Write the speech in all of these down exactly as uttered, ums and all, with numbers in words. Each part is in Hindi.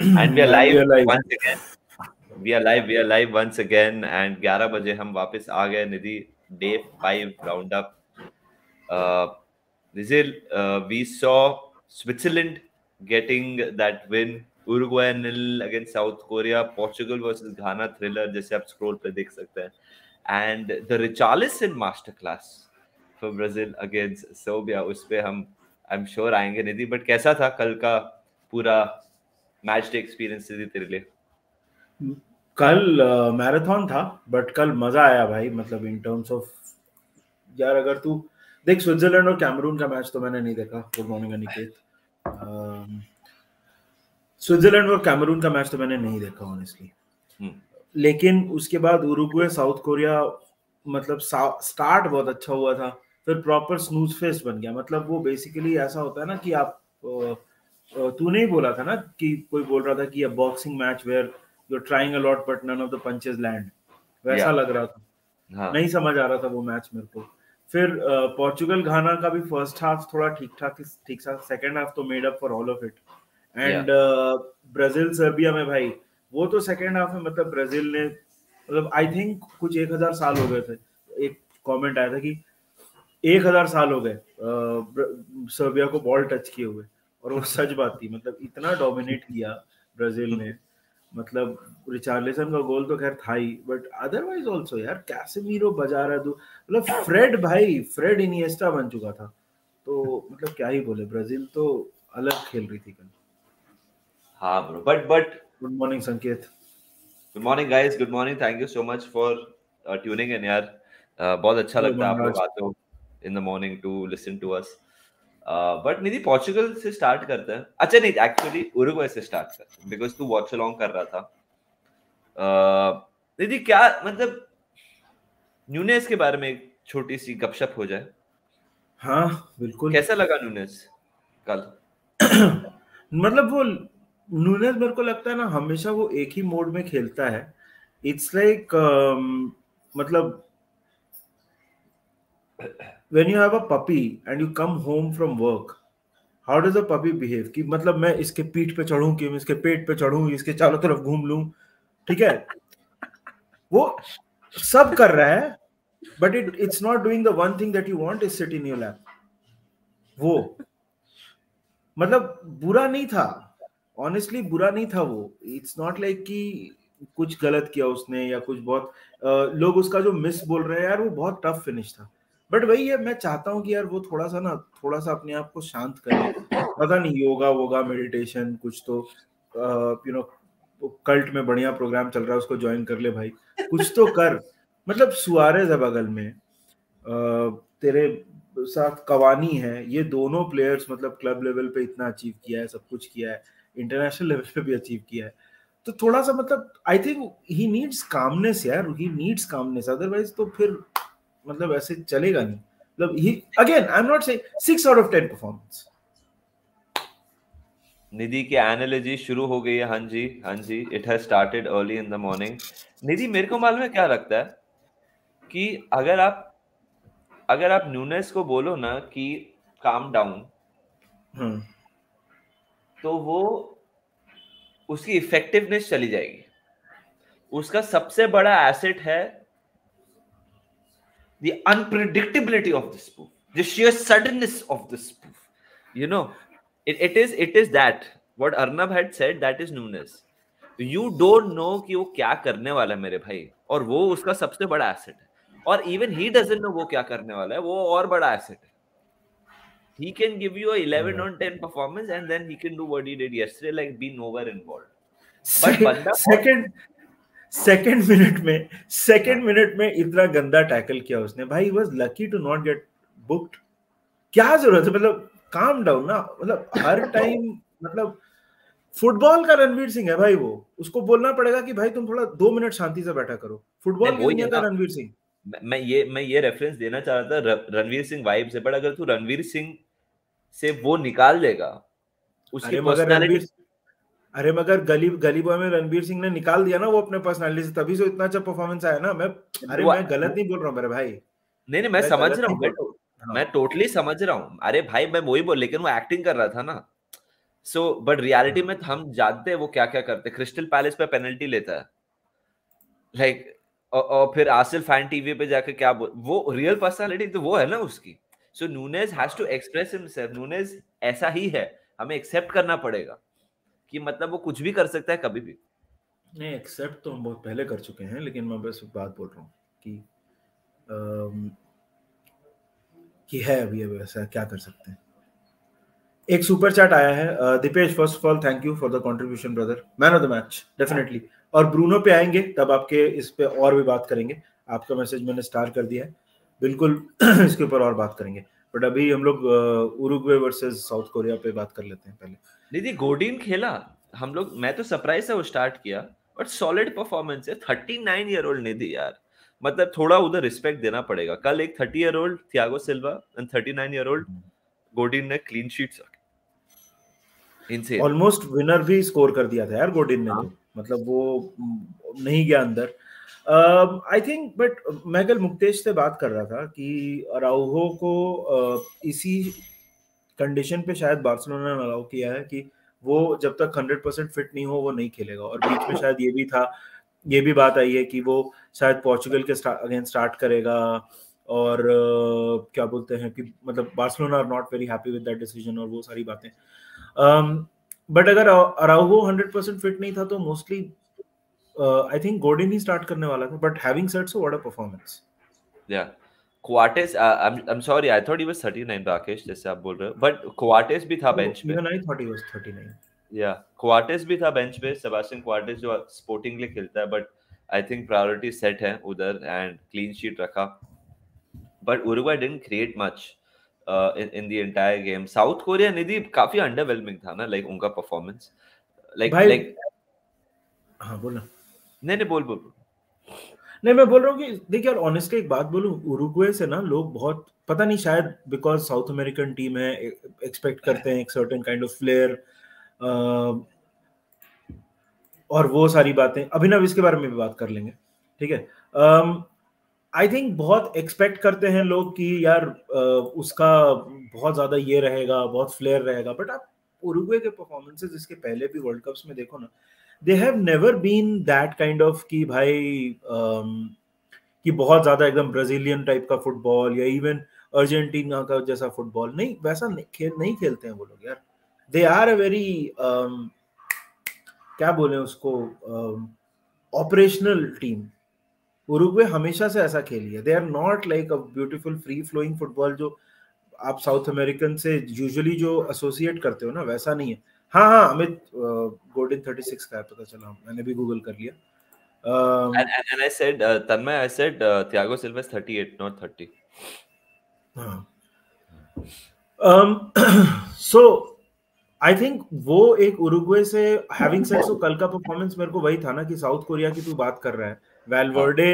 and we are live, we are live once again. We are live. We are live once again. And ग्यारह बजे हम वापस आ गए Nidhi day five round up. Brazil, uh, we saw Switzerland getting that win. Uruguay nil against South Korea. Portugal versus Ghana thriller, जैसे आप स्क्रॉल पे देख सकते हैं. And the Richarlison masterclass for Brazil against Serbia. उस पे हम I'm sure आएंगे निधि. But कैसा था कल का पूरा मैच डे एक्सपीरियंस निधि तेरे लिए? कल मैराथन uh, था, बट कल मजा आया भाई. मतलब इन टर्म्स ऑफ यार अगर तू देख स्विट्जरलैंड और कैमरून का मैच तो मैंने नहीं देखा. Good morning Aniket. स्विट्जरलैंड और कैमरून का मैच तो मैंने नहीं देखा ऑनेस्टली. hmm. लेकिन उसके बाद उरुग्वे साउथ कोरिया मतलब स्टार्ट बहुत अच्छा हुआ था, फिर प्रॉपर स्नूज फेस्ट बन गया. मतलब वो बेसिकली ऐसा होता है ना कि आप तू नहीं बोला था ना कि कोई बोल रहा था कि a boxing match where you are trying a lot but none of the punches land, वैसा yeah. लग रहा था. हाँ. नहीं समझ आ रहा था वो मैच मेरे को. फिर पोर्चुगल घाना का भी फर्स्ट हाफ थोड़ा ठीक ठाक ठीक सा, सेकंड हाफ तो made up for all of it. And Brazil Serbia में भाई वो तो सेकंड हाफ में मतलब ब्राजील ने मतलब आई थिंक कुछ एक हजार साल हो गए थे. एक कमेंट आया था कि एक हजार साल हो गए सर्बिया को बॉल टच किए हुए, और वो सच बात थी. मतलब इतना डोमिनेट किया ब्राजील ने. मतलब रिचार्लिसन का गोल तो खैर था ही, बट अदरवाइज आल्सो यार कैसेमीरो बजा रहा दो. मतलब फ्रेड भाई फ्रेड इनिएस्टा बन चुका था, तो मतलब क्या ही बोले. ब्राजील तो अलग खेल रही थी कल. हाँ bro. But but good morning Sanket. Good morning guys. Good morning. Thank you so much for tuning in यार. uh, बहुत अच्छा लगता है आप लोग आते हो in the morning to listen to us. But Nidhi Portugal से स्टार्ट करते हैं. अच्छा नहीं, एक्चुअली उरुग्वे से स्टार्ट करते हैं बिकॉज तू वॉच अलॉन्ग कर रहा था. निधि क्या मतलब न्यूनेस के बारे में एक छोटी सी गपशप हो जाए. हाँ बिल्कुल. कैसा लगा न्यूनेस कल? मतलब वो न्यूनेस मेरे को लगता है ना हमेशा वो एक ही मोड में खेलता है. इट्स लाइक मतलब When you have a puppy and you come home from work, how does a puppy behave? कि मतलब मैं इसके पीठ पे चढ़ूं कि मैं इसके पेट पे चढ़ूं, इसके चारों तरफ घूम लूं, ठीक है? वो सब कर रहा है, but it it's not doing the one thing that you want is sit in your lap. वो मतलब बुरा नहीं था, honestly बुरा नहीं था वो. It's not like कि कुछ गलत किया उसने या कुछ बहुत uh, लोग उसका जो मिस बोल रहे हैं यार वो बहुत टफ फिनिश था. बट वही है, मैं चाहता हूँ कि यार वो थोड़ा सा ना थोड़ा सा अपने आप को शांत करे. पता नहीं योगा वोगा मेडिटेशन कुछ तो यू नो कल्ट में बढ़िया प्रोग्राम चल रहा है उसको ज्वाइन कर ले भाई, कुछ तो कर. मतलब सुआरेज है बगल में, तेरे साथ कवानी है, ये दोनों प्लेयर्स मतलब क्लब लेवल पे इतना अचीव किया है, सब कुछ किया है, इंटरनेशनल लेवल पे भी अचीव किया है. तो थोड़ा सा मतलब I think he needs calmness यार, ही नीड्स कामनेस. अदरवाइज तो फिर मतलब ऐसे चलेगा नहीं. मतलब he again I am not saying six out of ten performance. Nidhi के एनालॉजी शुरू हो गई है. हां जी हां जी. It has started early in the morning. Nidhi मेरे को मालूम है क्या लगता है कि अगर आप अगर आप न्यूनेस को बोलो ना कि काम डाउन hmm. तो वो उसकी इफेक्टिवनेस चली जाएगी. उसका सबसे बड़ा एसेट है the unpredictability of this move, the sheer suddenness of this move. You know, it, it is it is that what Arnab had said, that is newness. You don't know कि वो क्या करने वाला है मेरे भाई, और वो उसका सबसे बड़ा एसेट है. और even he doesn't know वो क्या करने वाला है, वो और बड़ा एसेट है. He can give you a eleven on ten performance and then he can do what he did yesterday, like be nowhere involved. But बंदा second सेकेंड मिनट में सेकेंड मिनट में इतना गंदा टैकल किया उसने भाई. Was lucky to not get booked. क्या जरूरत है मतलब काम डाउन ना. मतलब हर टाइम मतलब फुटबॉल का रणवीर सिंह है भाई वो. उसको बोलना पड़ेगा कि भाई तुम थोड़ा दो मिनट शांति से बैठा करो. फुटबॉल दुनिया का रणवीर सिंह. मैं ये मैं ये रेफरेंस देना चाह रहा था रणवीर सिंह वाइब्स है. बट अगर तू रणवीर सिंह से वो निकाल देगा उसकी पर्सनालिटी. अरे मगर गली गली बॉय में रणवीर सिंह ने निकाल दिया ना वो अपने पर्सनालिटी से, तभी से इतना अच्छा परफॉर्मेंस आया ना. मैं अरे मैं गलत नहीं बोल रहा हूं मेरे भाई. नहीं नहीं मैं, मैं समझ रहा हूं. मैं टोटली समझ रहा हूं. अरे भाई मैं वही बोल, लेकिन वो एक्टिंग कर रहा था ना. सो बट रियलिटी में हम जानते हैं वो क्या क्या करते हैं। क्रिस्टल पैलेस पे पेनल्टी लेता है लाइक like, और, और फिर आसिफ फैन टीवी पे जाकर क्या बोल, वो रियल पर्सनालिटी तो वो है ना उसकी। So Nunez has to express himself, Nunez ऐसा ही है, हमें एक्सेप्ट करना पड़ेगा कि मतलब वो कुछ भी कर सकता है कभी भी। नहीं एक्सेप्ट तो हम बहुत पहले कर चुके हैं, लेकिन मैं बस बात बोल रहा हूँ कि आम, कि है अभी वैसा क्या कर सकते हैं। एक सुपर चैट आया है Deepesh, first of all thank you for the contribution brother, man of the match definitely. और ब्रूनो पे आएंगे तब आपके इस पे और भी बात करेंगे, आपका मैसेज मैंने स्टार कर दिया है, बिल्कुल इसके ऊपर और बात करेंगे। बट अभी हम लोग उरुग्वे वर्सेस साउथ कोरिया पे बात कर लेते हैं पहले। दीदी गोडीन खेला, हम लोग मैं तो सरप्राइज से वो स्टार्ट किया बट सॉलिड परफॉर्मेंस है। Thirty nine year old Nidhi यार, मतलब थोड़ा उधर रिस्पेक्ट देना पड़ेगा। कल एक thirty year old Thiago Silva and thirty nine year old Godin ने क्लीन शीट्स इनसे ऑलमोस्ट विनर भी स्कोर कर दिया था यार गोडीन ने, मतलब वो नहीं गया अंदर आई थिंक। बट मैं कल मुक्तेश से बात कर रहा था कि अराउहो को uh, इसी कंडीशन पे शायद बार्सिलोना ने अलाउ किया है कि वो जब तक हंड्रेड परसेंट फिट नहीं हो वो नहीं खेलेगा। और बीच में शायद ये भी था, ये भी बात आई है कि वो शायद पोर्चुगल के अगेंस्ट स्टार्ट करेगा और uh, क्या बोलते हैं कि मतलब Barcelona are not very happy with that decision और वो सारी बातें। बट um, अगर अराउहो हंड्रेड परसेंट फिट नहीं था तो मोस्टली आई थिंक गोडीन ही स्टार्ट करने वाला था। But having said so what a performance. या क्वार्टेस I am sorry I thought he was thirty nine Rakesh जैसे आप बोल रहे हो, बट क्वार्टेस भी था बेंच पे। I thought he was thirty nine. या क्वार्टेस भी था बेंच पे, सेबास्टियन क्वार्टेस जो स्पोर्टिंग के लिए खेलता है, but I think priority set है उधर एंड क्लीन शीट रखा। But Uruguay didn't create much in the entire game. South Korea Nidhi काफी अंडरवेलमिंग था ना लाइक उनका परफॉर्मेंस लाइक लाइक हां बोलना नहीं नहीं बोल बोल नहीं मैं बोल रहा हूँ कि देखिए यार ऑनेस्टली एक बात बोलूँ, उरुग्वे से ना लोग बहुत पता नहीं शायद बिकॉज साउथ अमेरिकन टीम है एक्सपेक्ट करते हैं एक सर्टेन काइंड ऑफ फ्लेयर और वो सारी बातें। अभिनव इसके बारे में भी बात कर लेंगे ठीक है। आई थिंक बहुत एक्सपेक्ट करते हैं लोग कि यार uh, उसका बहुत ज़्यादा ये रहेगा, बहुत फ्लेयर रहेगा। बट आप उरुग्वे के परफॉर्मेंसेज इसके पहले भी वर्ल्ड कप्स में देखो ना, they have never been that kind of कि भाई um, कि बहुत ज़्यादा एकदम ब्राज़ीलियन टाइप का फुटबॉल या इवन अर्जेंटीना का जैसा फुटबॉल नहीं, वैसा नहीं, खेल नहीं खेलते हैं वो लोग यार। दे आर अ वेरी क्या बोले उसको ऑपरेशनल टीम। उरुग्वे हमेशा से ऐसा खेली है, they are not like a beautiful free flowing football जो आप साउथ अमेरिकन से यूजुअली जो एसोसिएट करते हो ना, वैसा नहीं है। हाँ हाँ अमित गोल्डन थर्टी सिक्स का पता चला, मैंने भी गूगल कर लिया। and and I said Tanmay I said Thiago Silva thirty eight not thirty. हाँ so I think वो एक उरुग्वे से having said so कल का परफॉर्मेंस मेरे को वही था ना कि साउथ कोरिया की तू बात कर रहा है। Valverde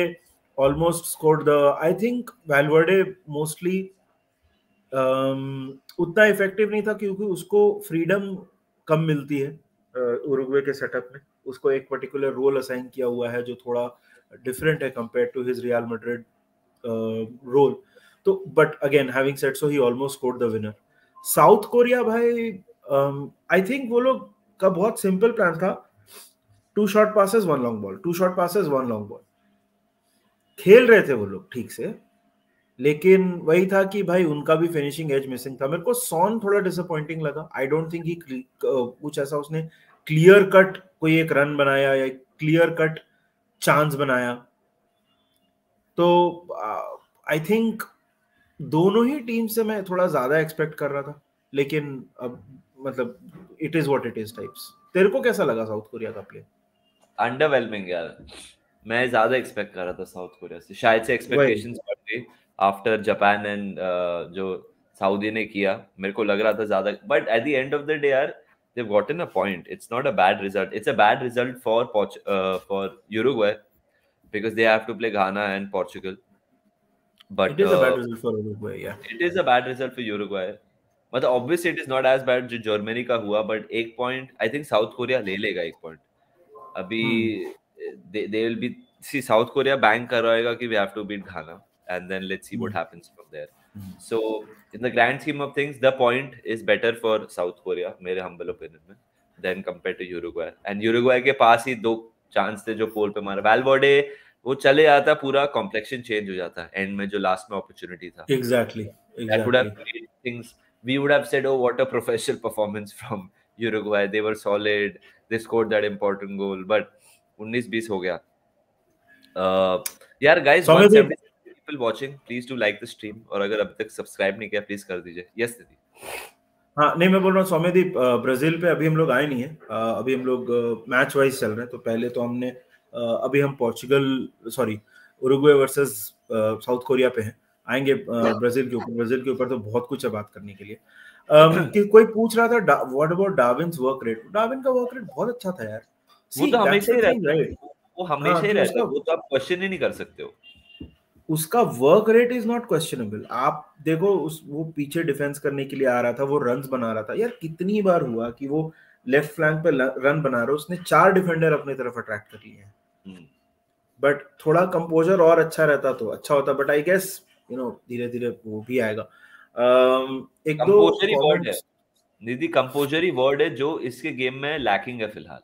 almost scored the I think Valverde mostly उतना इफेक्टिव नहीं था क्योंकि उसको फ्रीडम कम मिलती है उरुग्वे के सेटअप में। उसको एक पर्टिकुलर रोल असाइन किया हुआ है जो थोड़ा डिफरेंट है compare to his Real Madrid role. तो but again having said so he almost scored the winner. South Korea भाई आई थिंक वो लोग का बहुत सिंपल प्लान था, two short passes one long ball, two short passes one long ball. खेल रहे थे वो लोग ठीक से, लेकिन वही था कि भाई उनका भी फिनिशिंग एज मिसिंग था। मेरे को सॉन थोड़ा डिसअपॉइंटिंग लगा। आई डोंट थिंक ही कुछ ऐसा उसने क्लियर कट कोई एक रन बनाया या क्लियर कट चांस बनाया। तो आई uh, थिंक दोनों ही टीम से मैं थोड़ा ज्यादा एक्सपेक्ट कर रहा था, लेकिन अब मतलब it is what it is types. तेरे को कैसा लगा साउथ कोरिया का प्ले? अंडरवेलमिंग यार, मैं ज्यादा एक्सपेक्ट कर रहा था साउथ कोरिया से, शायद से एक्सपेक्टेशंस बढ़ गई आफ्टर जापान एंड जो सऊदी ने किया। मेरे को लग रहा था ज्यादा, but at the end of the day यार they gotten a point. It's not a bad result, it's a bad result for for Uruguay because they have to play Ghana and Portugal. But it is a bad result for Uruguay. Yeah it is a bad result for Uruguay, मतलब obviously it is not as bad जो जर्मनी का हुआ, बट एक point I think South Korea ले लेगा। एक पॉइंट अभी they they will be see South Korea bank कर रहेगा कि we have to beat Ghana and then let's see what happens from there. Mm. So in the grand scheme of things, the point is better for South Korea, मेरे humble opinion में, than compared to Uruguay. And Uruguay के पास ही दो chance थे जो पोल पे मारा. Valverde वो चले आता, पूरा complexion change हो जाता. End में जो last में opportunity था. Exactly. Exactly. That would have made things. We would have said, oh, what a professional performance from Uruguay. They were solid. They scored that important goal. But nineteen twenty हो गया. Uh, यार guys, one seventy people watching, please do like the stream. और अगर अब तक सब्सक्राइब नहीं किया, प्लीज कर दीजिए. Yes, दीदी. हाँ, नहीं मैं बोल रहा हूँ सौम्यदीप, ब्राजील पे अभी हम लोग आए नहीं है. अभी हम लोग मैच वाइज चल रहे हैं. तो पहले तो हमने अभी हम Portugal sorry Uruguay versus South Korea पे हैं. आएंगे ब्राजील के ऊपर. ब्राजील के ऊपर तो बहुत कुछ है बात करने के लिए. कि कोई पूछ रहा था what about Darwin's work rate. Darwin का वर्क रेट बहुत अच्छा था यार. वो तो हमेशा ही रहता है. वो हमेशा ही रहता है. वो तो आप क्वेश्चन ही नहीं कर सकते हो. उसका work rate is not questionable. आप देखो उस वो पीछे डिफेंस करने के लिए आ रहा था, वो रन्स बना रहा था. यार कितनी बार हुआ कि वो लेफ्ट फ्लैंक पे रन बना रहा, उसने चार डिफेंडर अपनी तरफ अट्रैक्ट कर लिए हैं. बट थोड़ा कंपोजर और अच्छा रहता तो अच्छा होता. But I guess you know धीरे धीरे वो भी आएगा. एक कंपोजर ही वर्ड है निधि. कंपोजर ही वर्ड है जो इसके गेम में लैकिंग है फिलहाल.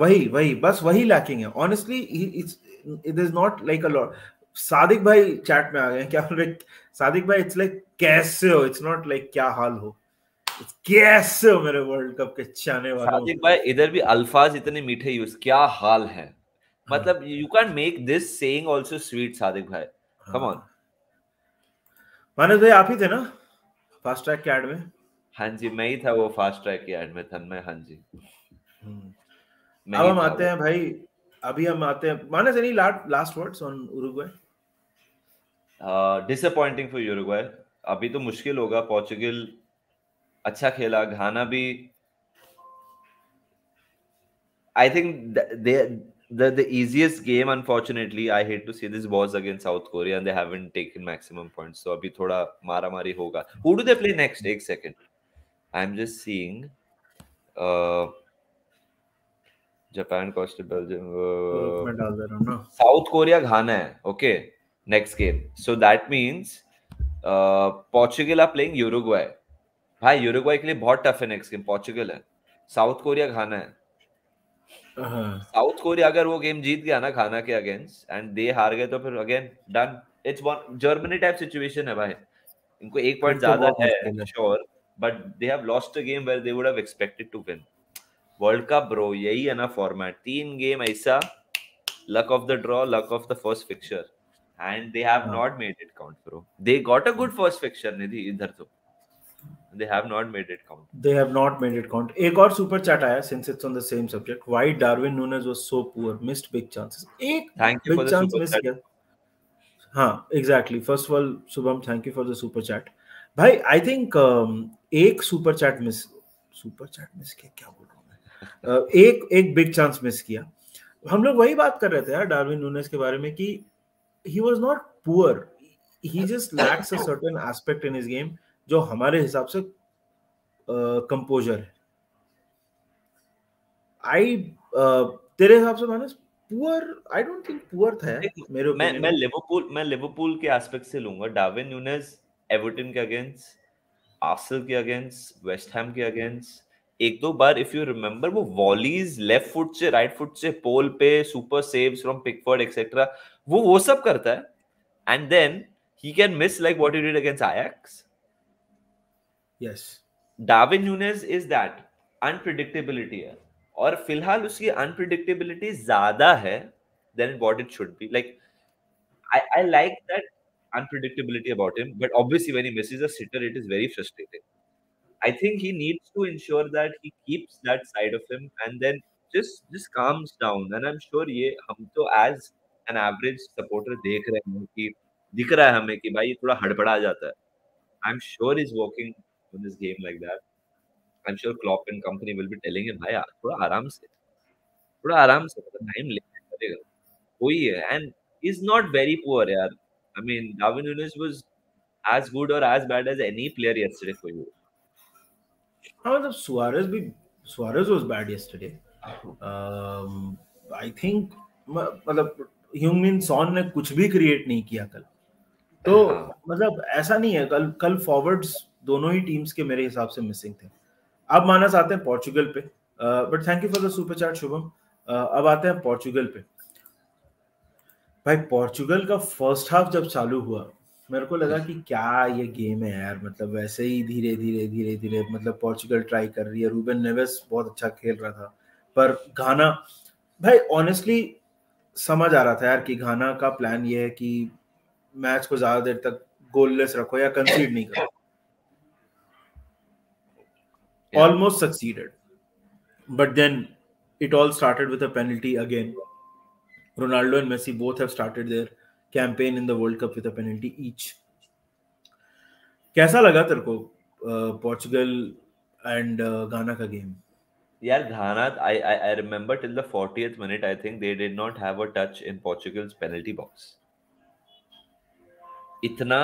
वही वही बस वही लैकिंग है. Honestly it's it is not like a lot. Sadiq भाई चैट में आ गए. क्या सादिक भाई, इट्स लाइक कैसे हो, इट्स नॉट लाइक क्या हाल हो, कैसे हो मेरे वर्ल्ड कप के चाहने वाले. सादिक भाई इधर भी अल्फाज इतने मीठे यूज, क्या हाल है. हाँ. मतलब you can make this saying also sweet. Sadiq भाई कम ऑन. मानस भाई आप ही थे ना फास्ट ट्रैक के ऐड में. हां जी मैं ही था वो फास्ट ट्रैक के ऐड में था मैं. हां जी अब हम आते हैं भाई. अभी हम आते हैं Manas. Any last words on Uruguay. Disappointing for Uruguay. अभी तो मुश्किल होगा. पोर्चुगल अच्छा खेला, घाना भी. I think they the the easiest game unfortunately. I hate to see this was against South Korea and they haven't taken maximum points. So अभी थोड़ा मारामारी होगा. Who do they play next? एक second, I am just seeing. Japan कोस्ट बेल्जियम डाल दे रहा हूं ना. साउथ कोरिया घाना है. Okay next game. So that means Portugal are playing Uruguay. भाई यूरुग्वे के लिए बहुत टफ है नेक्स्ट गेम. पोर्चुगल है, साउथ कोरिया घाना है. साउथ कोरिया अगर वो गेम जीत गया ना घाना के अगेंस्ट एंड दे हार गए तो फिर again done. It's one Germany type situation है भाई. इनको एक पॉइंट ज्यादा है sure, but they have lost a game where they would have expected to win. World cup bro यही है ना फॉर्मेट. तीन गेम ऐसा luck of the draw, luck of the first fixture and they have not made it count bro. They got a good first fixture Nidhi इधर तो. They have not made it count. They have not made it count. एक और super chat आया since it's on the same subject. Why Darwin Nunez was so poor, missed big chances. एक thank you big for the chance super miss chat. हाँ, exactly. First of all, Subham, thank you for the super chat. भाई, I think um, एक super chat miss, super chat miss क्या क्या बोल रहा हूँ मैं? एक एक big chance miss किया. हम लोग वही बात कर रहे थे यार Darwin Nunez के बारे में कि he was not poor. He just lacks a certain aspect in his game. जो हमारे हिसाब से कंपोजर है. आई तेरे हिसाब से मानस poor? I don't think poor था मेरे. मैं मैं लिवरपूल मैं लिवरपूल के एस्पेक्ट से लूंगा. डार्विन न्यूनेज एवर्टन के अगेंस्ट, आर्सेनल के अगेंस्ट, वेस्ट हैम के अगेंस्ट एक दो बार इफ यू रिमेंबर वो वॉलीज लेफ्ट फुट से राइट फुट से पोल पे super saves from Pickford etcetera वो वो सब करता है. And then he can miss like what he did against Ajax. Yes, Darwin Nunez is that unpredictability है. और फिलहाल उसकी unpredictability ज़्यादा है than what it should be. Like I I like that unpredictability about him, but obviously when he misses a sitter, it is very frustrating. I think he needs to ensure that he keeps that side of him and then just just calms down. And I'm sure ये हम तो as an average supporter देख रहे हैं कि दिख रहा है हमें कि भाई ये थोड़ा हड़बड़ा जाता है. I'm sure he's working in this game like that. I'm sure Klopp and company will be telling him, "Bhai, thoda aaram se, thoda aaram se, time lenge, karega." Wohi hai, and he's not very poor, yaar. I mean, Darwin Nunez was as good or as bad as any player yesterday for you. How about Suarez? Bhi Suarez was bad yesterday. Um, I think, मतलब Heung-min Son ने कुछ भी create नहीं किया कल. तो मतलब ऐसा नहीं है, कल कल फॉरवर्ड्स दोनों ही टीम्स के मेरे हिसाब से मिसिंग थे। अब माना आते हैं पोर्चुगल पे, but thank you for the super chat Shubham. अब आते हैं पोर्चुगल पे। भाई पोर्चुगल का फर्स्ट हाफ जब चालू हुआ मेरे को लगा कि क्या ये गेम है यार, मतलब वैसे ही धीरे धीरे धीरे धीरे मतलब पोर्चुगल ट्राई कर रही है। रूबेन नेवेस बहुत अच्छा खेल रहा था, पर घाना भाई ऑनेस्टली समझ आ रहा था यार कि घाना का प्लान ये है कि मैच को ज्यादा देर तक गोललेस रखो या कंसीड नहीं करो। Almost succeeded, but then it all started with a penalty again. Ronaldo and Messi both have started their campaign in the World Cup with a penalty each. कैसा लगा तेरे को पोर्चुगल एंड घाना का गेम? यार Ghana I I I remember till the fortieth minute I think they did not have a touch in Portugal's penalty box. इतना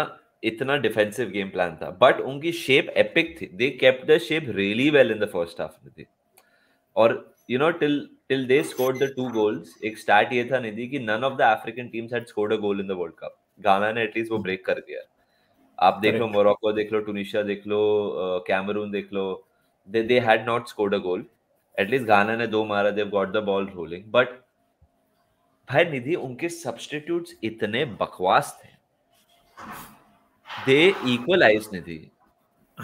इतना defensive game plan था, but उनकी shape epic थी. They kept their shape really well in the first half में थी. और you know till till they scored the two goals, ek stat ye tha Nidhi ki none of the African teams had scored a goal in the World Cup. Ghana ne at least वो break कर दिया. आप देख लो Morocco, देख लो Tunisia, देख लो Cameroon, देख लो, they they had not scored a goal. At least Ghana ने दो मारा, they've got the ball rolling. But भाई निधि उनके substitutes इतने बकवास थे. They equalized Nidhi.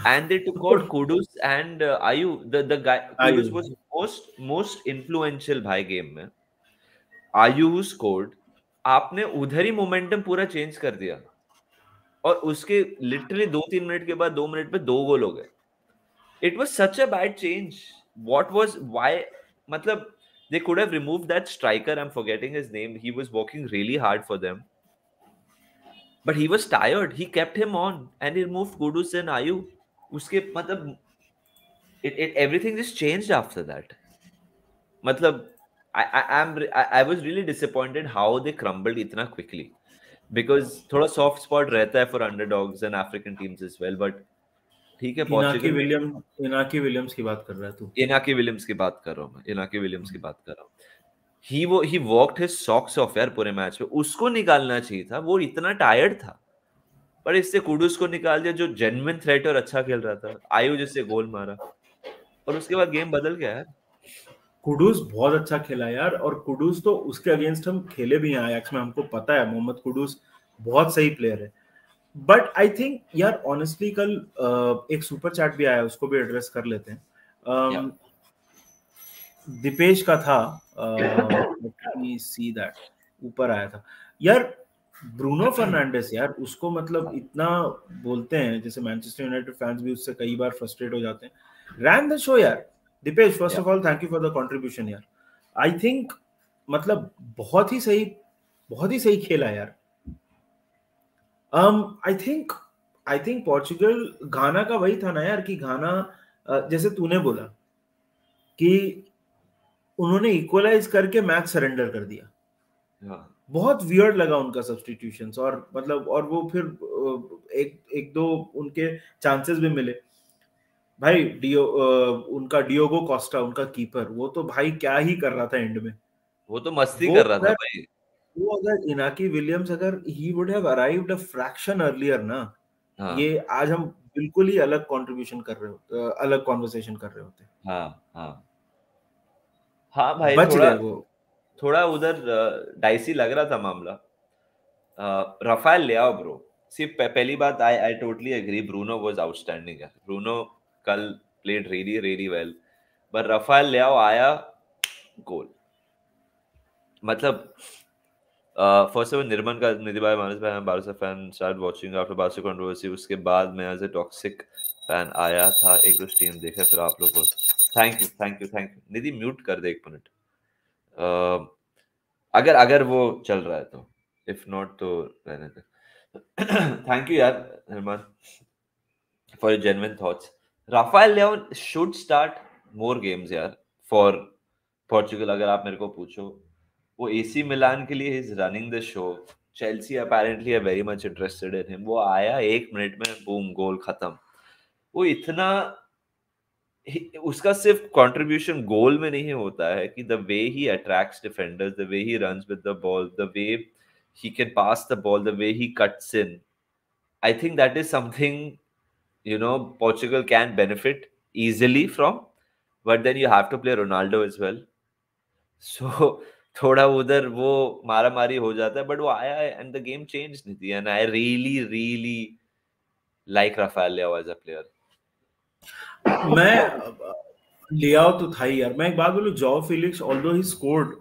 And they took out Kudus and uh, Ayew. The the guy Kudus Ayew. was most most influential भाई game में. Ayew scored. आपने उधर ही momentum पूरा change कर दिया. और उसके literally दो तीन मिनट के बाद दो मिनट पे दो गोल हो गए. It was such a bad change. What was why? मतलब they could have removed that striker. I'm forgetting his name. He was working really hard for them. But he was tired. He kept him on and he removed Kudus and Ayew. उसके मतलब it it everything just changed after that. मतलब I I am I, I was really disappointed how they crumbled इतना quickly, because थोड़ा soft spot रहता है for underdogs and African teams as well. But ठीक है Portugal. विलियम इनाकी विलियम्स की बात कर रहा है तू? इनाकी विलियम्स की बात कर रहा हूँ मैं, इनाकी विलियम्स की बात कर रहा हूँ। He वो he worked his socks off यार पूरे मैच में, उसको निकालना चाहिए था, वो इतना टायर्ड था। पर इससे कुडूस को निकाल दिया जो जेन्युइन थ्रेट और अच्छा खेल रहा था। आयु जैसे गोल मारा और उसके बाद गेम बदल गया यार। कुडूस बहुत अच्छा खेला यार, और कुडूस तो उसके अगेंस्ट हम खेले भी हैं आयक्स में, हमको पता है मोहम्मद कुडूस बहुत सही प्लेयर है। बट आई थिंक यार ऑनेस्टली कल uh, एक सुपर चैट भी आया, उसको भी एड्रेस कर लेते हैं। um, दीपेश का था, सी दैट ऊपर आया था यार। ब्रूनो फर्नांडिस यार उसको मतलब इतना बोलते हैं, जैसे मैनचेस्टर यूनाइटेड फैंस भी उससे कई बार फ्रस्ट्रेट हो जाते हैं। रैन द शो यार Deepesh, first of all thank you for the contribution यार। आई थिंक मतलब बहुत ही सही बहुत ही सही खेला यार। um I think I think Portugal Ghana का वही था ना यार कि घाना जैसे तूने बोला कि उन्होंने इक्वलाइज करके मैच सरेंडर कर दिया। बहुत वियर्ड लगा उनका सब्स्टिट्यूशंस, और मतलब और वो फिर एक एक दो उनके चांसेस भी मिले भाई। डियो उनका डियोगो कोस्टा उनका कीपर, वो तो भाई क्या ही कर रहा था एंड में, वो तो मस्ती वो कर रहा था भाई। वो अगर इनाकी विलियम्स अगर he would have arrived a fraction earlier ना, हाँ। ये आज हम बिल्कुल ही अलग कंट्रीब्यूशन कर रहे हो, अलग कॉन्वर्सेशन कर रहे होते। हाँ हाँ हाँ भाई, थोड़ा थोड़ा उधर डाइसी लग रहा था मामला। राफेल लेआओ ब्रो, सिर्फ पहली बात I I totally agree, Bruno was outstanding है, ब्रूनो कल played really really well, but Rafael Leao आया गोल। मतलब फर्स्ट ऑफ निर्मन का निधि भाई, मानस भाई, मैं Barca fan start watching after Barca controversy, उसके बाद मैं एज ए टॉक्सिक फैन आया था, एक दो स्ट्रीम देखा फिर आप लोगों को। Thank you thank you thank you Nidhi, mute कर दे एक मिनट अगर अगर वो चल रहा है तो, इफ नॉट तो रहने दे। थैंक यू यार Nirmal for your genuine thoughts. Rafael Leao should start more games यार फॉर पोर्चुगल, अगर आप मेरे को पूछो। वो एसी मिलान के लिए is running the show, Chelsea apparently are very much interested in him. वो आया एक मिनट में बूम गोल खत्म। वो इतना उसका सिर्फ कंट्रीब्यूशन गोल में नहीं होता है कि the way he attracts defenders, the way he runs with the ball, the way he can pass the ball, the way he cuts in, I think that is something, you know, Portugal can benefit easily from. But then you have to play Ronaldo as well. So थोड़ा उधर वो मारा मारी हो जाता है, बट वो आया and the game changed Nidhi, and I really really like Rafael Leao as a player. मैं लियाओ तो था ही यार. मैं एक बात बोलूं, Joao Felix although he scored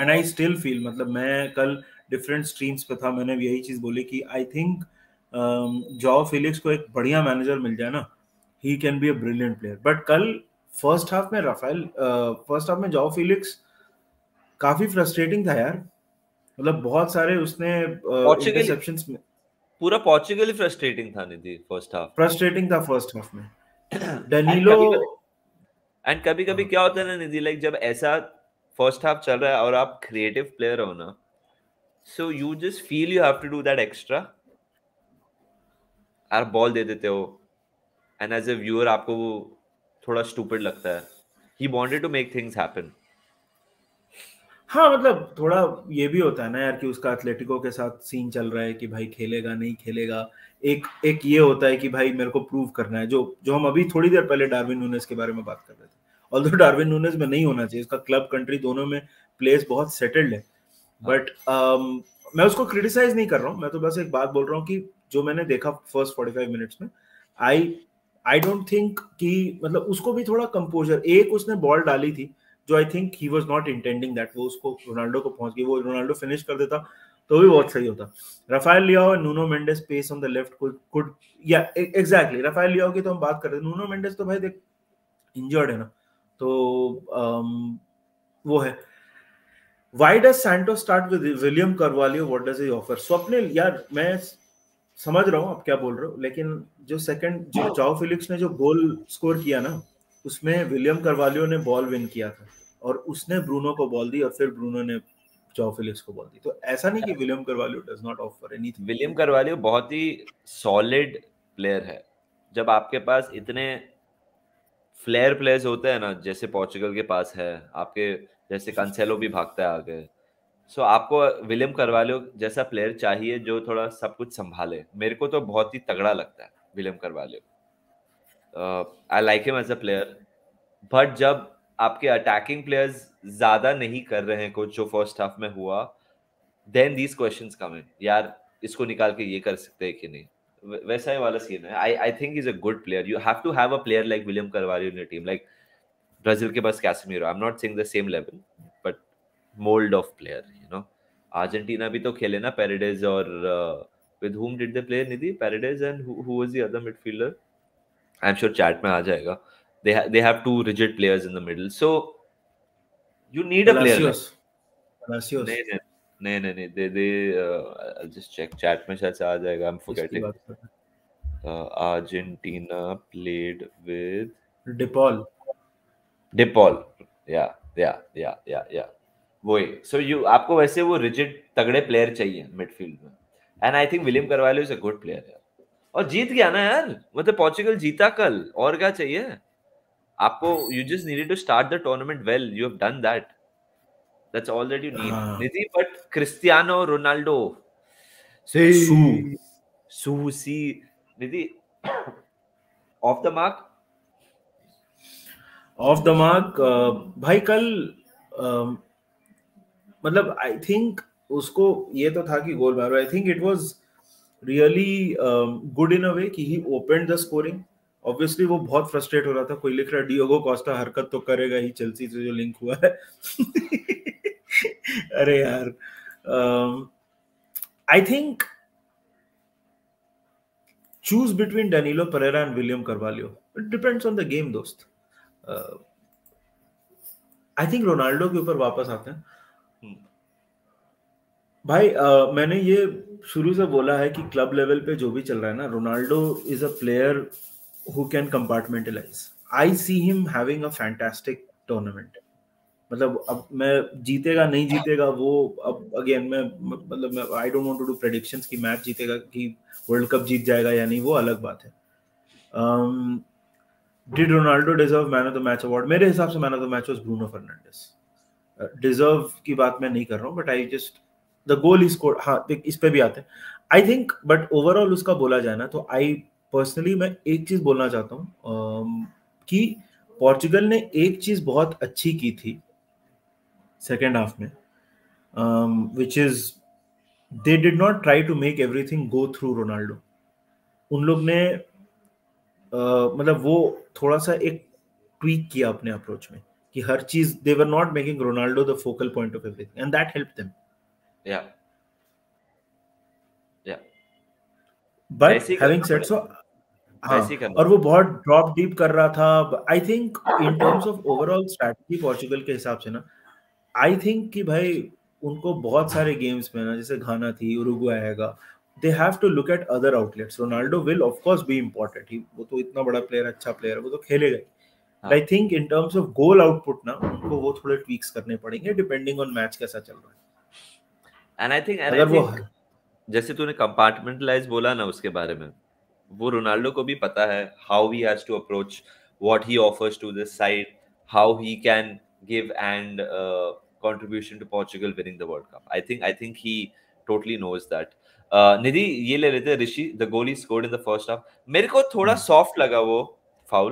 and I still feel, मतलब मैं कल different streams पे था, मैंने यही चीज बोली कि I think जॉओ फिलिक्स को एक बढ़िया मैनेजर मिल जाए ना, he can be a brilliant player. But कल फर्स्ट हाफ में राफेल फर्स्ट हाफ में जॉओ फिलिक्स काफी फ्रस्ट्रेटिंग था यार. मतलब बहुत सारे उसने इंटरसेप्शंस में, पूरा पोर्चुगल ही फ्रस्ट्रेटिंग था निधि. फर्स्ट हाफ फ्रस्ट्रेटिंग था फर्स्ट हाफ में डनीलो. एंड कभी-कभी क्या होता है ना निधि, लाइक जब ऐसा फर्स्ट हाफ चल रहा है और आप क्रिएटिव प्लेयर हो ना, so you just feel you have to do that extra. आप बॉल दे देते हो एंड एज अ व्यूअर आपको वो थोड़ा स्टूपिड लगता है. He wanted to make things happen. हाँ, मतलब थोड़ा ये भी होता है ना यार कि उसका एथलेटिको के साथ सीन चल रहा है कि भाई खेलेगा नहीं खेलेगा. एक एक ये होता है कि भाई मेरे को प्रूव करना है, जो जो हम अभी थोड़ी देर पहले डार्विन नूनेज के बारे में बात कर रहे थे. ऑल्दो डार्विन नूनेज में नहीं होना चाहिए, उसका क्लब कंट्री दोनों में प्लेस बहुत सेटल्ड है, बट um, मैं उसको क्रिटिसाइज नहीं कर रहा हूँ. मैं तो बस एक बात बोल रहा हूँ कि जो मैंने देखा फर्स्ट फोर्टी फाइव मिनट्स में, आई आई डोंट थिंक कि मतलब उसको भी थोड़ा कंपोजर. एक उसने बॉल डाली थी जो I think he was not intending that, वो उसको रोनाल्डो को पहुंच गई, वो रोनाल्डो फिनिश कर देता तो भी बहुत सही होता. राफेल लियाओ और Nuno Mendes pace on the left could, yeah exactly Rafael Leao की तो हम बात कर रहे थे. नूनो मेंडेस तो भाई देख इंजर्ड है ना, तो um, वो है. Why does Santos start with William Carvalho, what does he offer? Swapnil यार मैं समझ रहा हूँ आप क्या बोल रहे हो, लेकिन जो सेकंड जो जाओ फिलिक्स ने जो गोल स्कोर किया ना, उसमें विलियम कार्वालियो ने बॉल विन किया था और उसने ब्रूनो को बॉल दी और फिर ब्रूनो ने जाओ फिलिक्स को बॉल दी. तो ऐसा नहीं कि William Carvalho does not offer anything. William Carvalho बहुत ही सॉलिड प्लेयर है. जब आपके पास इतने फ्लेयर प्लेयर्स होते हैं ना, जैसे पोर्चुगल के पास है, आपके जैसे कंसेलो भी भागता है आगे, सो so, आपको विलियम कार्वालियो जैसा प्लेयर चाहिए जो थोड़ा सब कुछ संभाले. मेरे को तो बहुत ही तगड़ा लगता है William Carvalho, I like him as a player. But जब आपके अटैकिंग प्लेयर्स ज़्यादा नहीं कर रहे हैं कुछ, जो फर्स्ट हाफ में हुआ, then these questions come in, यार इसको निकाल के ये कर सकते हैं कि नहीं, वैसा ही वाला सीन है. I I think is a good player. You have to have a player like William Carvalho in your team, like Brazil के पास Casemiro. I am not saying the same level, but mold of player, you know. Argentina bhi to khele na, Paredes or uh, with whom did they play Nidhi? Paredes and who, who was the other midfielder? I'm sure chat mein aa jayega. They ha- they have two rigid players in the middle, so you need a player. Palacios. No no no. They they uh, I'll just check chat mein shayad aa jayega. I'm forgetting. Uh, Argentina played with De Paul. De Paul. Yeah yeah yeah yeah yeah. वो है. सो यू आपको वैसे वो रिजिड तगड़े प्लेयर चाहिए मिडफील्ड में, and I think William Carvalho is a good player यार. और जीत गया ना यार, मतलब पोर्चुगल जीता कल, और क्या चाहिए आपको? You just needed to start the tournament well, you have done that, that's all that you need Nidhi. But Cristiano Ronaldo से सू सी Nidhi off the mark off the mark भाई कल. uh, मतलब आई थिंक उसको ये तो था कि गोल मारो. I think it was really good in a way कि he open the scoring. Obviously वो बहुत फ्रस्ट्रेट हो रहा था. कोई लिख रहा डिएगो कोस्टा हरकत तो करेगा ही, चेल्सी से जो लिंक हुआ है. अरे यार I think choose between Danilo Pereira and William Carvalho. It depends on the game दोस्त. आई थिंक रोनाल्डो के ऊपर वापस आते हैं भाई. uh, मैंने ये शुरू से बोला है कि क्लब लेवल पे जो भी चल रहा है ना, Ronaldo is a player who can compartmentalise. I see him having a fantastic tournament. मतलब अब मैं जीतेगा नहीं जीतेगा वो अब अगेन मैं मतलब I don't want to do predictions कि मैच जीतेगा कि वर्ल्ड कप जीत जाएगा या नहीं, वो अलग बात है. Did Ronaldo deserve man of the match award? मेरे हिसाब से man of the match was Bruno Fernandes. Deserve की बात मैं नहीं कर रहा हूँ, but I just the goal ही स्कोर. हाँ इस पे भी आते हैं. आई थिंक बट ओवरऑल उसका बोला जाए ना तो आई पर्सनली मैं एक चीज बोलना चाहता हूँ कि पोर्चुगल ने एक चीज बहुत अच्छी की थी सेकेंड हाफ में, which is they did not try to make everything go through Ronaldo. उन लोग ने uh, मतलब वो थोड़ा सा एक ट्वीक किया अपने अप्रोच में कि हर चीज they were not making Ronaldo the focal point of everything and that help them. Yeah yeah but having said सो हाँ, और वो बहुत ड्रॉप डीप कर रहा था. I think in terms of overall strategy Portugal के हिसाब से ना आई थिंक कि भाई उनको बहुत सारे गेम्स में ना जैसे घाना थी, उरुग्वाय आएगा, they have to look at other outlets. Ronaldo will of course be important, ही वो तो इतना बड़ा प्लेयर, अच्छा प्लेयर, वो तो खेलेगा. I think in terms of goal output ना उनको वो थोड़े ट्वीक्स करने पड़ेंगे डिपेंडिंग ऑन मैच कैसा चल रहा है. एंड आई थिंक अगर वो जैसे तूने कंपार्टमेंटलाइज बोला ना उसके बारे में, वो रोनाल्डो को भी पता है how he has to approach, what he offers to this side, how he can give and uh, contribution to Portugal winning the World Cup. I think I think he totally knows that. Uh, Nidhi, ये ले लेते ऋषि, the goalie scored in the first half. मेरे को थोड़ा soft लगा वो foul,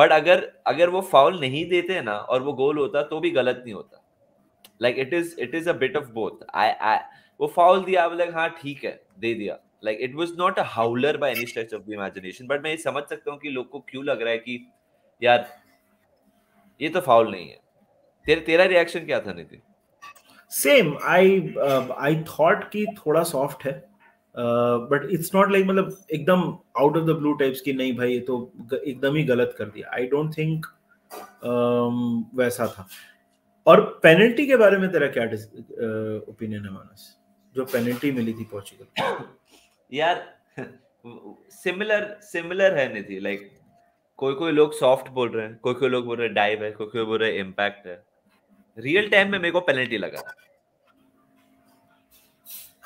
but अगर अगर वो foul नहीं देते ना और वो goal होता तो भी गलत नहीं होता. Like it is it is a bit of both. I I वो foul दिया अब लग हाँ ठीक है दे दिया. Like it was not a howler by any stretch of the imagination. But मैं ये समझ सकता हूँ कि लोग को क्यों लग रहा है कि यार ये तो foul नहीं है. तेरा तेरा रिएक्शन क्या था निधि? सेम आई आई थॉट कि थोड़ा सॉफ्ट है बट इट्स नॉट लाइक मतलब एकदम out of the blue types की नहीं भाई ये तो एकदम ही गलत कर दिया. आई डोंट थिंक वैसा था. और पेनल्टी के बारे में तेरा क्या ओपिनियन है मानस, जो पेनल्टी मिली थी पोर्चुगल को? यार सिमिलर सिमिलर है निधि, लाइक कोई कोई लोग सॉफ्ट बोल रहे हैं, कोई कोई लोग बोल रहे हैं डाइव है, कोई कोई बोल रहे हैं इम्पैक्ट है. रियल टाइम में मेरे को पेनल्टी लगा.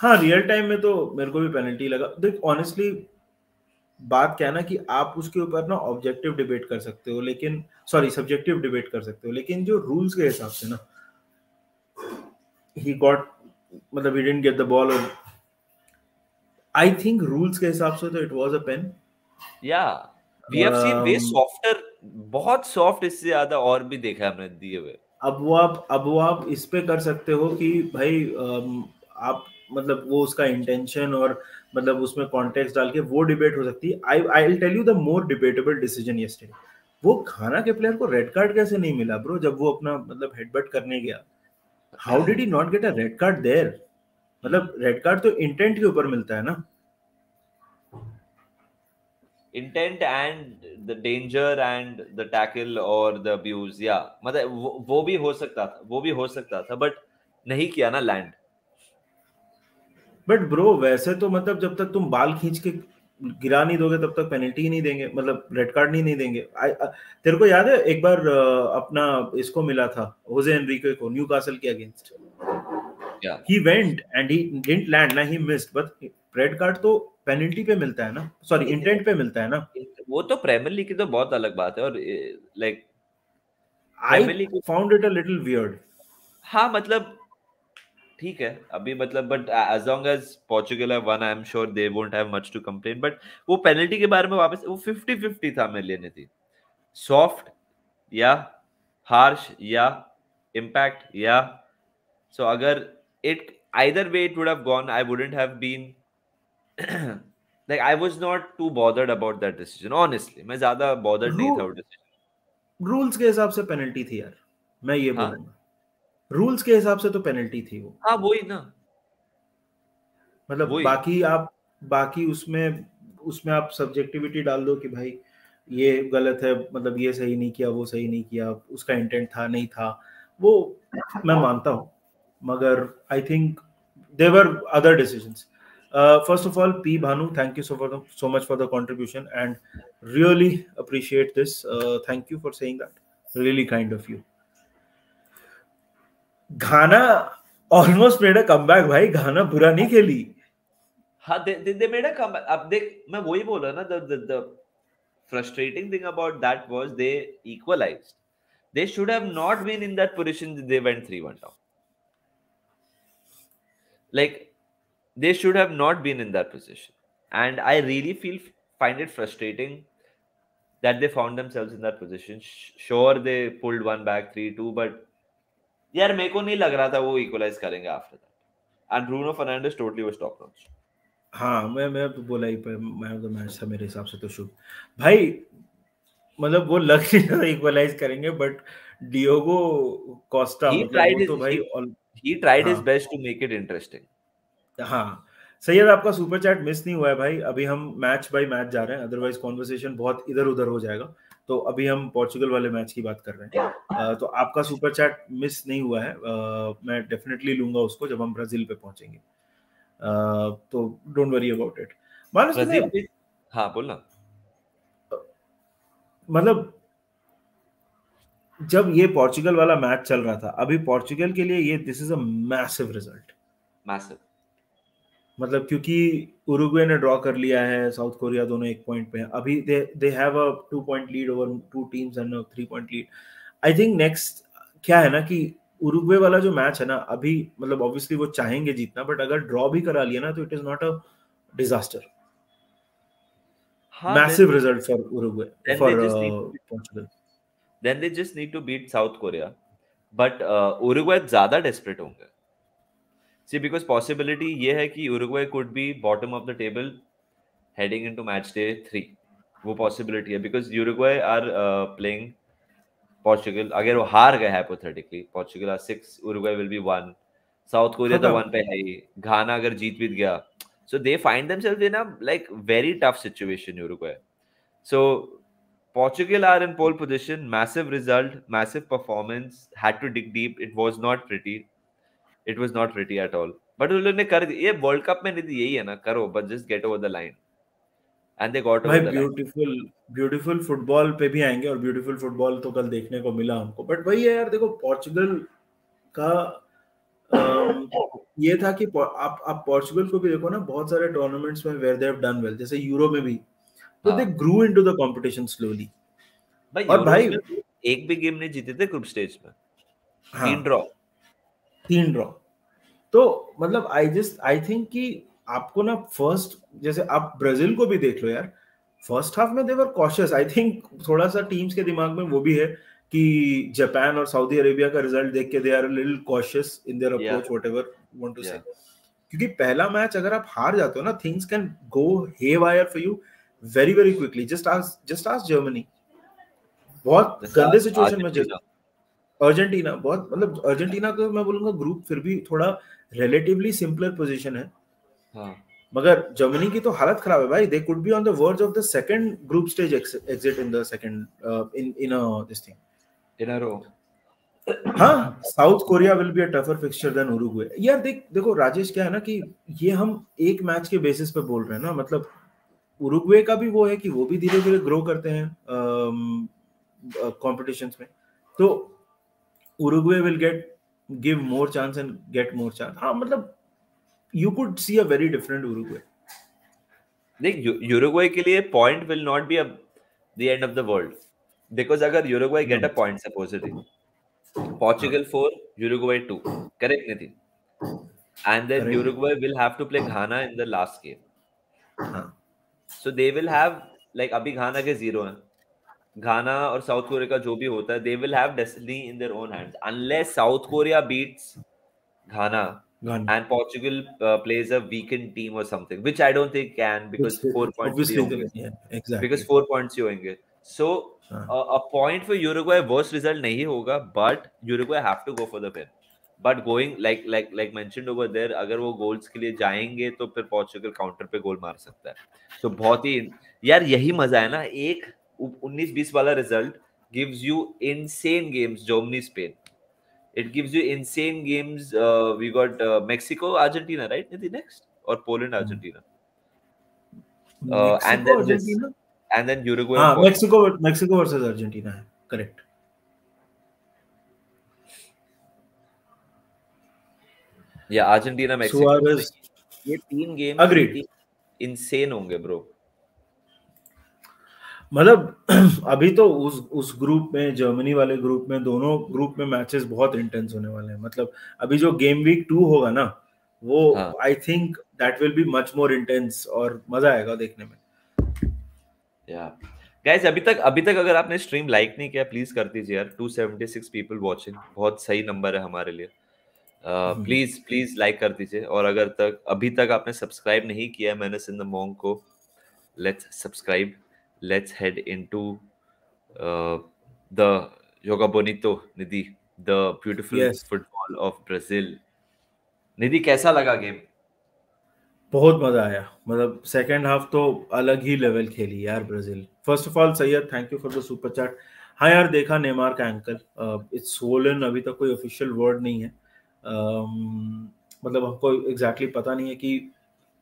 हाँ रियल टाइम में तो मेरे को भी पेनल्टी लगा. देख ऑनेस्टली बात क्या है ना कि आप उसके ऊपर ना ऑब्जेक्टिव डिबेट कर सकते हो, लेकिन सॉरी सब्जेक्टिव डिबेट कर सकते हो, लेकिन जो रूल्स के हिसाब से ना ही गॉट मतलब he didn't get the ball. और आई थिंक रूल्स के हिसाब से तो it was a pen. Yeah we have seen way softer, बहुत सॉफ्ट, इससे ज्यादा और भी देखा हमने दिए हुए. अब वो आप अब वो आप इस पे कर सकते हो कि भाई आप मतलब वो उसका इंटेंशन और मतलब उसमें कॉन्टेक्स्ट डाल के वो डिबेट हो सकती है. I I will tell you the more debatable decision yesterday. वो घाना के प्लेयर को रेड कार्ड कैसे नहीं मिला ब्रो, जब वो अपना मतलब हेडबट करने गया? How did he not get a red card there? मतलब रेड कार्ड तो इंटेंट के ऊपर मिलता है ना, intent and the danger and the tackle or the abuse. yeah मतलब वो, वो भी हो सकता था, वो भी हो सकता था but नहीं किया ना लैंड. but bro वैसे तो मतलब जब तक तुम बाल खींच के गिरा नहीं दोगे तब तक पेनल्टी नहीं देंगे, मतलब रेड कार्ड नहीं नहीं देंगे. I, uh, तेरे को याद है एक बार uh, अपना इसको मिला था होजे एनरिके को न्यूकासल के against. yeah he went and he didn't land ना, he missed, but red card तो पेनल्टी पे मिलता है ना, सॉरी इंटेंट पे मिलता है ना. वो तो प्रीमियर लीग की तो बहुत अलग बात है. और like I found it a little weird. हां मतलब ठीक है अभी मतलब but as long as Portugal have one I am sure they won't have much to complain. But वो पेनल्टी के बारे में वापस वो फिफ्टी फिफ्टी था मेरे लिए नीति. सॉफ्ट या हार्श या इंपैक्ट या सो अगर it either way it would have gone, I wouldn't have been like I was not too bothered about that decision honestly. मैं ज़्यादा bothered नहीं था उस decision. rules के हिसाब से penalty थी यार, मैं ये बोलूँगा rules के हिसाब से तो penalty थी वो. हाँ वही ना, मतलब बाकी आप बाकी उसमें उसमें आप subjectivity डाल दो कि भाई ये गलत है, मतलब ये सही नहीं किया, वो सही नहीं किया, उसका intent था नहीं था, वो मैं मानता हूँ. मगर I think there were other decisions. First of all P Bhanu, thank you so for so much for the contribution and really appreciate this. Thank you for saying that, really kind of you. Ghana almost made a comeback भाई, घाना बुरा नहीं खेली. हां दे दे मेड अ कमबैक. अब देख मैं वही बोल रहा ना, the the frustrating thing about that was they equalised. They should have not been in that position. They went three one down. Like they should have not been in that position. And I really feel find it frustrating that they found themselves in that position. Sure, they pulled one back, three two, but यार मेरे को नहीं लग रहा था वो equalize करेंगे after that. And Bruno Fernandes totally was top notch. हाँ, मैं मैं तो बोला ही पर man of the match था मेरे हिसाब से तो शुभ भाई, मतलब वो लग नहीं रहा equalize करेंगे, but Diogo Costa he tried his, he, he tried his best to make it interesting. हाँ सैयद, आपका सुपर चैट मिस नहीं हुआ है भाई, अभी हम मैच बाय मैच जा रहे हैं, अदरवाइज कॉन्वर्सेशन बहुत इधर उधर हो जाएगा, तो अभी हम पोर्चुगल वाले मैच की बात कर रहे हैं, आ, तो आपका सुपर चैट मिस नहीं हुआ है, आ, मैं डेफिनेटली लूंगा उसको जब हम ब्राजील पे पहुंचेंगे, आ, तो don't worry about it Manas. हाँ बोलना, मतलब जब ये पोर्चुगल वाला मैच चल रहा था, अभी पोर्चुगल के लिए ये this is a massive result, massive, मतलब क्योंकि उरुग्वे ने ड्रॉ कर लिया है, साउथ कोरिया दोनों एक पॉइंट पे हैं अभी, they they have a two point lead over two teams and a three point lead. I think next क्या है ना कि उरुग्वे वाला जो मैच है ना अभी, मतलब ऑब्वियसली वो चाहेंगे जीतना, बट अगर ड्रॉ भी करा लिया ना तो it is not a disaster. Massive result for Uruguay, for Portugal. Then they just need to beat South Korea, but Uruguay ज्यादा डेस्परेट होंगे। See, because possibility ये है कि Uruguay could be bottom of the table heading into match day three, वो possibility है, because Uruguay are uh, playing Portugal, अगर वो हार गए hypothetically Portugal are six, Uruguay will be one, South Korea तो one पे है, Ghana अगर जीत भी गया, so they find themselves in a like very tough situation Uruguay, so Portugal are in pole position, massive result, massive performance, had to dig deep, it was not pretty. It was not pretty at all, but उन्होंने कर दिया, ये वर्ल्ड कप में नहीं थी, यही है ना, करो but just get over the line, and they got over the line. Beautiful, beautiful football पे भी आएंगे और beautiful football तो कल देखने को मिला हमको, but वही है यार, देखो पोर्चुगल का ये था कि आप आप पोर्चुगल को भी देखो ना, बहुत सारे टूर्नामेंट्स में where they have done well, जैसे यूरो में भी, तो they grew into the competition slowly. और भाई एक भी गेम नहीं जीते थे ग्रुप स्टेज में, तीन ड्रॉ, तीन ड्रॉ, तो मतलब आई जस्ट आई थिंक कि आपको ना फर्स्ट, जैसे आप ब्राजील को भी देख लो यार, फर्स्ट हाफ में दे वर कॉशियस, आई थिंक थोड़ा सा टीम्स के दिमाग में वो भी है कि जापान और सऊदी अरेबिया का रिजल्ट देख के they are a little cautious in their approach, whatever you want to say, क्योंकि पहला मैच अगर आप हार जाते हो ना, things can go haywire for you very very quickly. Just आज जस्ट आज जर्मनी बहुत गंदे सिचुएशन में, अर्जेंटीना बहुत, मतलब अर्जेंटीना का मैं बोलूंगा ग्रुप फिर भी थोड़ा रिलेटिवली सिंपलर पोजीशन है, हाँ, मगर जर्मनी की तो हालत खराब है भाई, they could be on the verge of the second group stage exit in the second in in a this thing in a row. हां, South Korea will be a tougher fixture than Uruguay. यार देख देखो राजेश, क्या है ना कि ये हम एक मैच के बेसिस पे बोल रहे हैं ना, मतलब उरुग्वे का भी वो है कि वो भी धीरे-धीरे ग्रो करते हैं कॉम्पिटिशंस में, तो Uruguay will get give more chance and get more chance. हाँ, मतलब you could see a very different Uruguay. देख Uruguay के लिए point will not be a, the end of the world, because अगर Uruguay get a point supposedly, Portugal four, Uruguay two, correct Nitin? And then correct. Uruguay will have to play Ghana in the last game. हाँ. So they will have like अभी Ghana के zero हैं. Ghana और साउथ कोरिया का जो भी होता है, they will have destiny in their own hands unless South Korea beats Ghana, Ghana. and Portugal uh, plays a weakened team or something, which I don't think can, because it's, four points you yeah, exactly. because four points you होंगे, so uh, a point for Uruguay worst result नहीं होगा, but Uruguay have to go for the win, but going like like like mentioned over there, अगर वो goals के लिए जाएंगे तो फिर Portugal counter पे goal मार सकता है, तो so, बहुत ही यार यही मजा है ना, एक nineteen twenty वाला result gives you insane games, Germany Spain, it gives you insane games, we got Mexico Argentina right the next, और Poland Argentina, and then and then Uruguay, हां मेक्सिको मेक्सिको वर्सेस अर्जेंटीना है करेक्ट, या अर्जेंटीना मेक्सिको, ये तीन गेम अग्रीड इनसेन होंगे ब्रो। मतलब अभी तो उस उस ग्रुप में, जर्मनी वाले ग्रुप में, दोनों ग्रुप में मैचेस बहुत इंटेंस होने वाले हैं, मतलब अभी जो गेम वीक टू होगा ना वो, I think that will be much more intense और मजा आएगा देखने में. Yeah. Guys, अभी तक अभी तक अगर आपने स्ट्रीम लाइक नहीं किया प्लीज कर दीजिए यार. Two seventy six people watching, बहुत सही नंबर है हमारे लिए. प्लीज प्लीज लाइक कर दीजिए. और अगर तक अभी तक आपने सब्सक्राइब नहीं किया मैनर्स इन द मॉन्क को, let's subscribe, let's head into the yoga बोनितो Nidhi, the beautiful football of Brazil. Nidhi, कैसा लगा गेम? बहुत मजा आया. मतलब सेकंड हाफ तो अलग ही लेवल खेली यार Brazil. First of all Syed, thank you for the super chat. हाँ यार, देखा नेमार का एंकल, इट्स सोलन. अभी तक कोई ऑफिशियल वर्ड नहीं है. um, मतलब हमको एग्जैक्टली पता नहीं है कि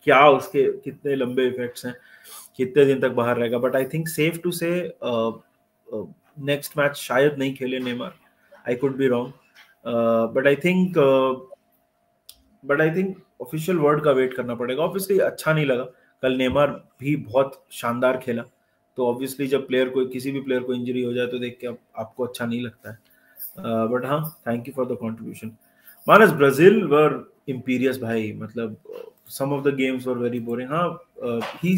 क्या उसके कितने लंबे इफेक्ट्स हैं, कितने दिन तक बाहर रहेगा. But I think safe to say next match शायद नहीं खेले Neymar. I could be wrong, but I think but I think official word का वेट करना पड़ेगा. ऑब्वियसली अच्छा नहीं लगा कल, नेमार भी बहुत शानदार खेला. तो ऑब्वियसली जब प्लेयर को किसी भी प्लेयर को इंजरी हो जाए तो देख के आप, आपको अच्छा नहीं लगता है. बट हाँ, thank you for the contribution Manas. Brazil were imperious भाई. मतलब some of the games were very boring. हाँ, he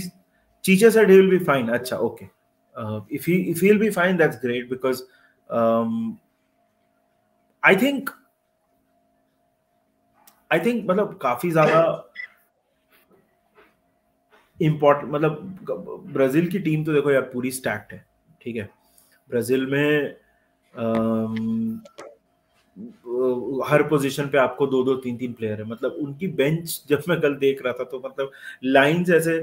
Tite said he will be fine. अच्छा, okay, if he if he will be fine that's great, because I think I think मतलब काफी ज्यादा इम्पोर्टेंट. मतलब ब्राजील की टीम तो देखो यार पूरी स्टैक्ड है, ठीक है. ब्राजील में आ, हर पोजीशन पे आपको दो दो तीन तीन प्लेयर है. मतलब उनकी बेंच जब मैं कल देख रहा था तो मतलब लाइंस ऐसे,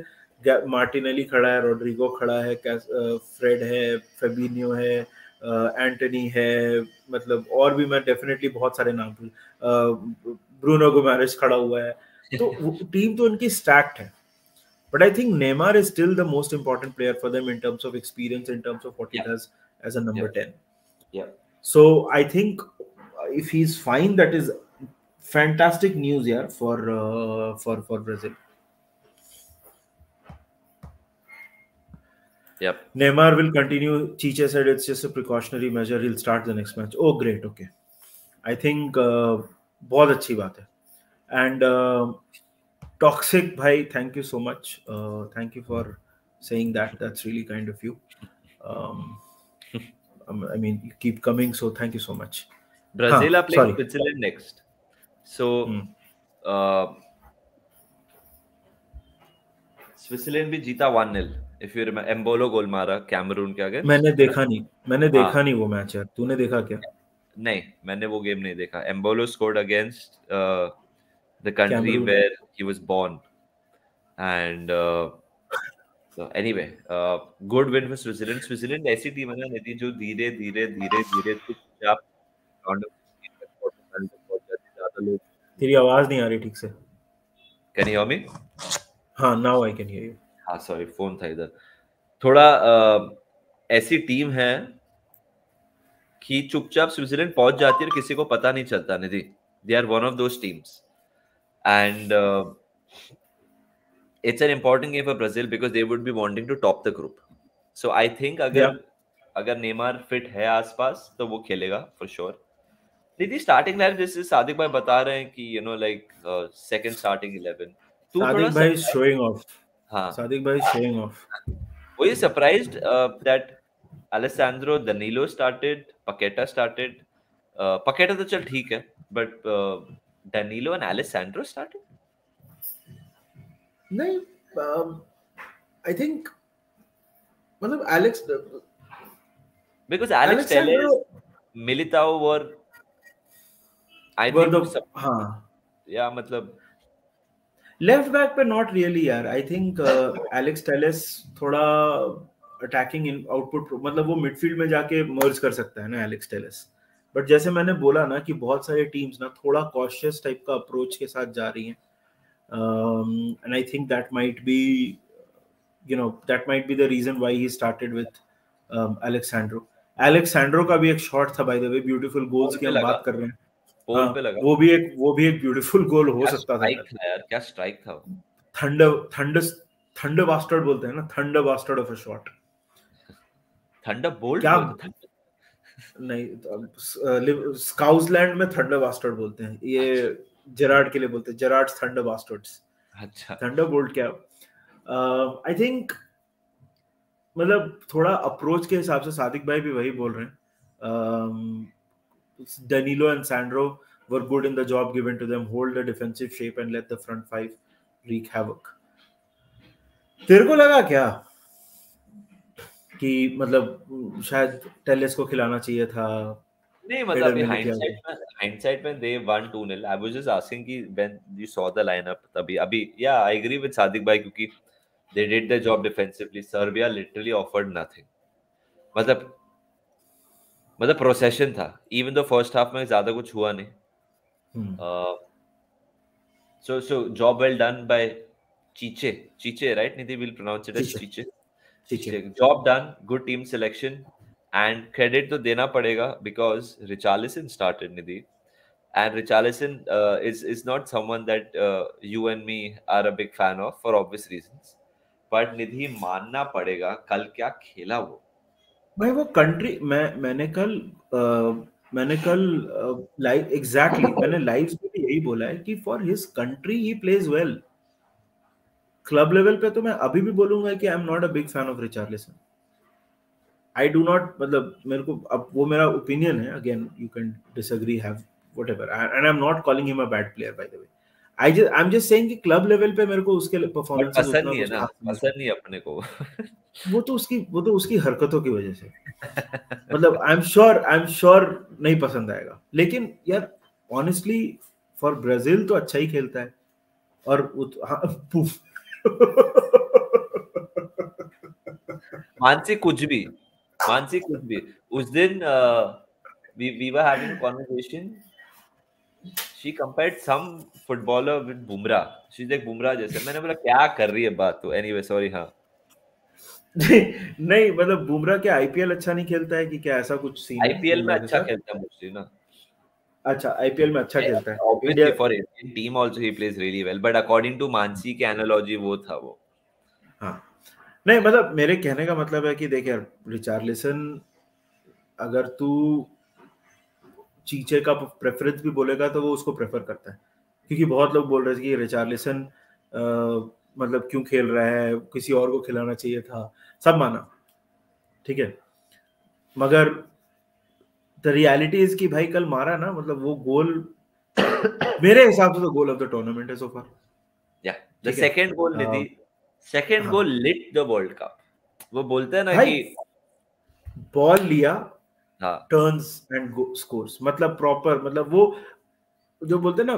मार्टिनेली खड़ा है, रोड्रिगो खड़ा है, फ्रेड है, फेबिनियो है, एंटनी है, मतलब और भी मैं डेफिनेटली बहुत सारे नाम भूल, ब्रूनो गुमेरेस खड़ा हुआ है. तो टीम तो उनकी स्टैक्ड है. But I think Neymar is still the most important player for them in terms of experience, in terms of what he yeah. does as a number yeah. ten. Yeah. So I think if he's fine, that is fantastic news here for uh, for for Brazil. Yeah. Neymar will continue. Chiche said it's just a precautionary measure. He'll start the next match. Oh, great. Okay. I think uh, बहुत अच्छी बात है. And uh, टॉक्सिक भाई, thank you so much, thank you for saying that, that's really kind of you. I mean you keep coming, so thank you so much. Brazil are playing Switzerland next, so Switzerland भी जीता one nil. If you remember, Embolo goal मारा कैमरून के अगेंस्ट. मैंने देखा नहीं, मैंने देखा नहीं वो मैच यार. तूने देखा क्या? नहीं, मैंने वो गेम नहीं देखा. Embolo scored against the country Cameroon. where he was born, and uh, so anyway, uh, good win for Switzerland. Switzerland ऐसी टीम है ना निधि जो धीरे धीरे धीरे धीरे चुपचाप राउंड में पहुंच जाती. ज्यादा लोग, तेरी आवाज नहीं आ रही ठीक से. Can you hear me? हाँ, now I can hear you. हाँ, sorry, phone था इधर थोड़ा. uh, ऐसी टीम है कि चुपचाप स्विट्जरलैंड पहुंच जाती है और किसी को पता नहीं चलता Nidhi. They are one of those teams. And uh, it's an important game for Brazil because they would be wanting to top the group. So I think अगर yeah. अगर नेमार फिट है आसपास तो वो खेलेगा for sure. Nidhi, starting lineup जैसे सादिक भाई बता रहे हैं कि you know like uh, second starting eleven. Sadiq भाई showing off. हाँ. सादिक भाई showing off. वो ये surprised uh, that Alessandro Danilo started, Paqueta started. Uh, Paqueta तो चल ठीक है, but uh, Danilo and Alessandro started? No, um, I think. मतलब Alex, because Alex Telles, Militao were. I were think. The, हाँ. Yeah, मतलब. Left back पे not really यार. I think uh, Alex Telles थोड़ा attacking in output, मतलब वो midfield में जाके merge कर सकता है ना Alex Telles. बट जैसे मैंने बोला ना कि बहुत सारे टीम्स ना थोड़ा कॉशियस टाइप का अप्रोच के साथ जा रही हैं, and I think that might be you know that might be the reason why he started with Alex Sandro. Alex Sandro का भी एक शॉट था by the way, beautiful goals की हम बात कर रहे हैं. आ, वो भी एक वो भी एक ब्यूटीफुल गोल हो सकता था यार. क्या स्ट्राइक था! थंडर थंडर थंडर बास्टर्ड बोलते हैं ना, thunder bastard of a shot. Thunderbolt नहीं, स्काउटलैंड में थंडर बास्टर्ड बोलते हैं. ये जेरार्ड के लिए बोलते हैं, जेरार्ड्स थंडर बास्टर्ड्स. अच्छा थंडरबोल्ट क्या, आई थिंक मतलब थोड़ा अप्रोच के हिसाब से सादिक भाई भी वही बोल रहे हैं. Danilo and Sandro were good in the job given to them. Hold the defensive shape and let the front five wreak havoc. तेरे को लगा क्या कि मतलब शायद टेलेस को खिलाना चाहिए था? नहीं मतलब hindsight में, hindsight में they won two nil. I was just asking कि when you saw the lineup तभी अभी yeah I agree with Sadiq भाई क्योंकि they did their job defensively. Serbia literally offered nothing. मतलब मतलब प्रोसेशन था, इवन दो फर्स्ट हाफ में ज्यादा कुछ हुआ नहीं. So so job well done by Tite Tite right Niti will pronounce it as Tite Tite job done, good team selection and credit तो देना पड़ेगा because Richarlison started Niti and Richarlison is is not someone that you and me are a big fan of for obvious reasons, but Nidhi मानना पड़ेगा कल क्या खेला वो भाई. वो कंट्री मैं मैंने कल आ, मैंने कल लाइव एग्जैक्टली exactly, मैंने लाइव में भी यही बोला है कि for his country he plays well. Club level पे तो मैं अभी भी बोलूंगा कि I am not a big fan of Richarlison. I do not मतलब मेरे को अब वो मेरा ओपिनियन है, again you can disagree have whatever and I am not calling him a bad player by the way. I just I am just saying कि क्लब लेवल पे मेरे को उसके परफॉर्मेंस पसंद नहीं है ना, पसंद नहीं अपने को. वो तो उसकी वो तो उसकी हरकतों की वजह से मतलब I am sure I am sure नहीं पसंद आएगा, लेकिन यार ऑनेस्टली फॉर ब्राजील तो अच्छा ही खेलता है. और मानसिक कुछ भी मानसिक कुछ भी उस दिन we we were having conversation. She compared some footballer with Bumrah. She's like Bumrah जैसे. मैंने बोला क्या कर रही है बात तो. Anyway, sorry हाँ. नहीं मतलब बुमराह क्या आईपीएल अच्छा नहीं खेलता है कि क्या ऐसा कुछ सीन? आईपीएल में अच्छा खेलता है मुझे ना. अच्छा आईपीएल में अच्छा खेलता है. Obviously for Indian team also he plays really well. But according to Mansi के analogy वो था वो. हाँ. नहीं मतलब मेरे कहने का मतलब है कि देख यार रिचार्लिसन अगर तू चीचे का प्रेफरेंस भी बोलेगा तो वो उसको प्रेफर करता है क्योंकि बहुत लोग बोल रहे थे कि रिचार्लिसन मतलब क्यों खेल रहा है, किसी और को खिलाना चाहिए था. सब माना ठीक है, मगर द रियलिटी इज कि भाई कल मारा ना मतलब वो गोल मेरे हिसाब से तो गोल ऑफ द टूर्नामेंट है सो फार. या the second goal Nidhi second goal lit the world cup. वो बोलते हैं ना कि बॉल लिया टर्न्स एंड स्कोर्स मतलब प्रॉपर मतलब वो जो बोलते ना.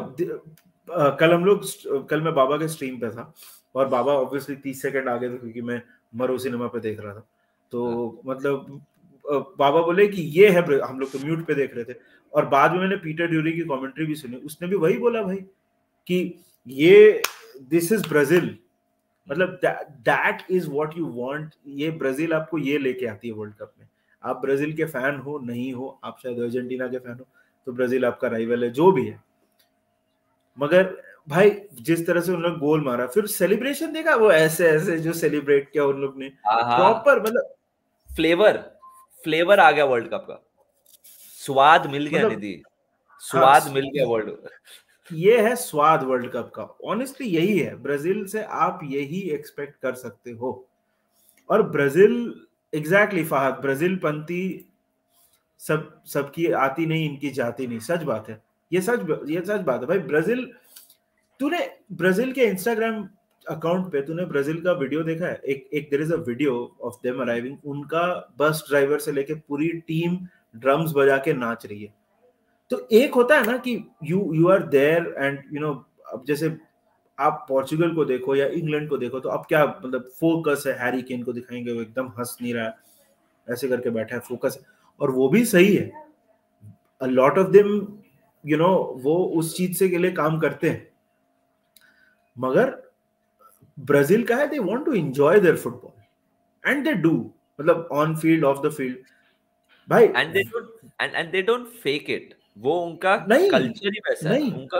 कल हम लोग कल मैं बाबा के स्ट्रीम पे था और बाबा ऑब्वियसली तीस सेकंड आगे थे क्योंकि मैं मरो सिनेमा पे देख रहा था. तो मतलब बाबा बोले कि ये है, हम लोग तो म्यूट पे देख रहे थे और बाद में मैंने पीटर ड्यूरी की कमेंट्री भी सुनी. उसने भी वही बोला भाई कि ये दिस इज ब्राजील मतलब that is what you want. ये ब्राजील आपको ये लेके आती है वर्ल्ड कप में. आप ब्राजील के फैन हो नहीं हो, आप शायद अर्जेंटीना के फैन हो, तो ब्राजील आपका राइवल है जो भी है. मगर भाई जिस तरह से उन लोग गोल मारा फिर सेलिब्रेशन देखा वो ऐसे ऐसे जो सेलिब्रेट किया उन लोग ने प्रॉपर मतलब फ्लेवर फ्लेवर आ गया वर्ल्ड कप का. स्वाद मिल गया निधि, स्वाद हाँ, मिल गया वर्ल्ड कप. ये है स्वाद वर्ल्ड कप का. ऑनेस्टली यही है, ब्राजील से आप यही एक्सपेक्ट कर सकते हो. और ब्राजील एग्जैक्टली फहद ब्राजील पंथी सब सबकी आती नहीं इनकी जाती नहीं. सच बात है, ये सच ये सच बात है भाई. ब्राजील तूने ब्राजील के इंस्टाग्राम अकाउंट पे तूने ब्राजील का वीडियो देखा है? एक एक there is a video of them arriving. उनका बस ड्राइवर से लेके पूरी टीम ड्रम्स बजा के नाच रही है. तो एक होता है ना कि you you are there and you know. अब जैसे आप पोर्चुगल को देखो या इंग्लैंड को देखो तो आप क्या मतलब फोकस है, हैरी केन को दिखाएंगे वो एकदम हंस नहीं रहा है ऐसे करके बैठा है, फोकस है. और वो भी सही है, a lot of them you know वो उस चीज से के लिए काम करते हैं. मगर ब्राजील का है they want to enjoy their football and they do मतलब on field off the field भाई and they don't and and they don't fake it. वो उनका कल्चर ही वैसा है, उनका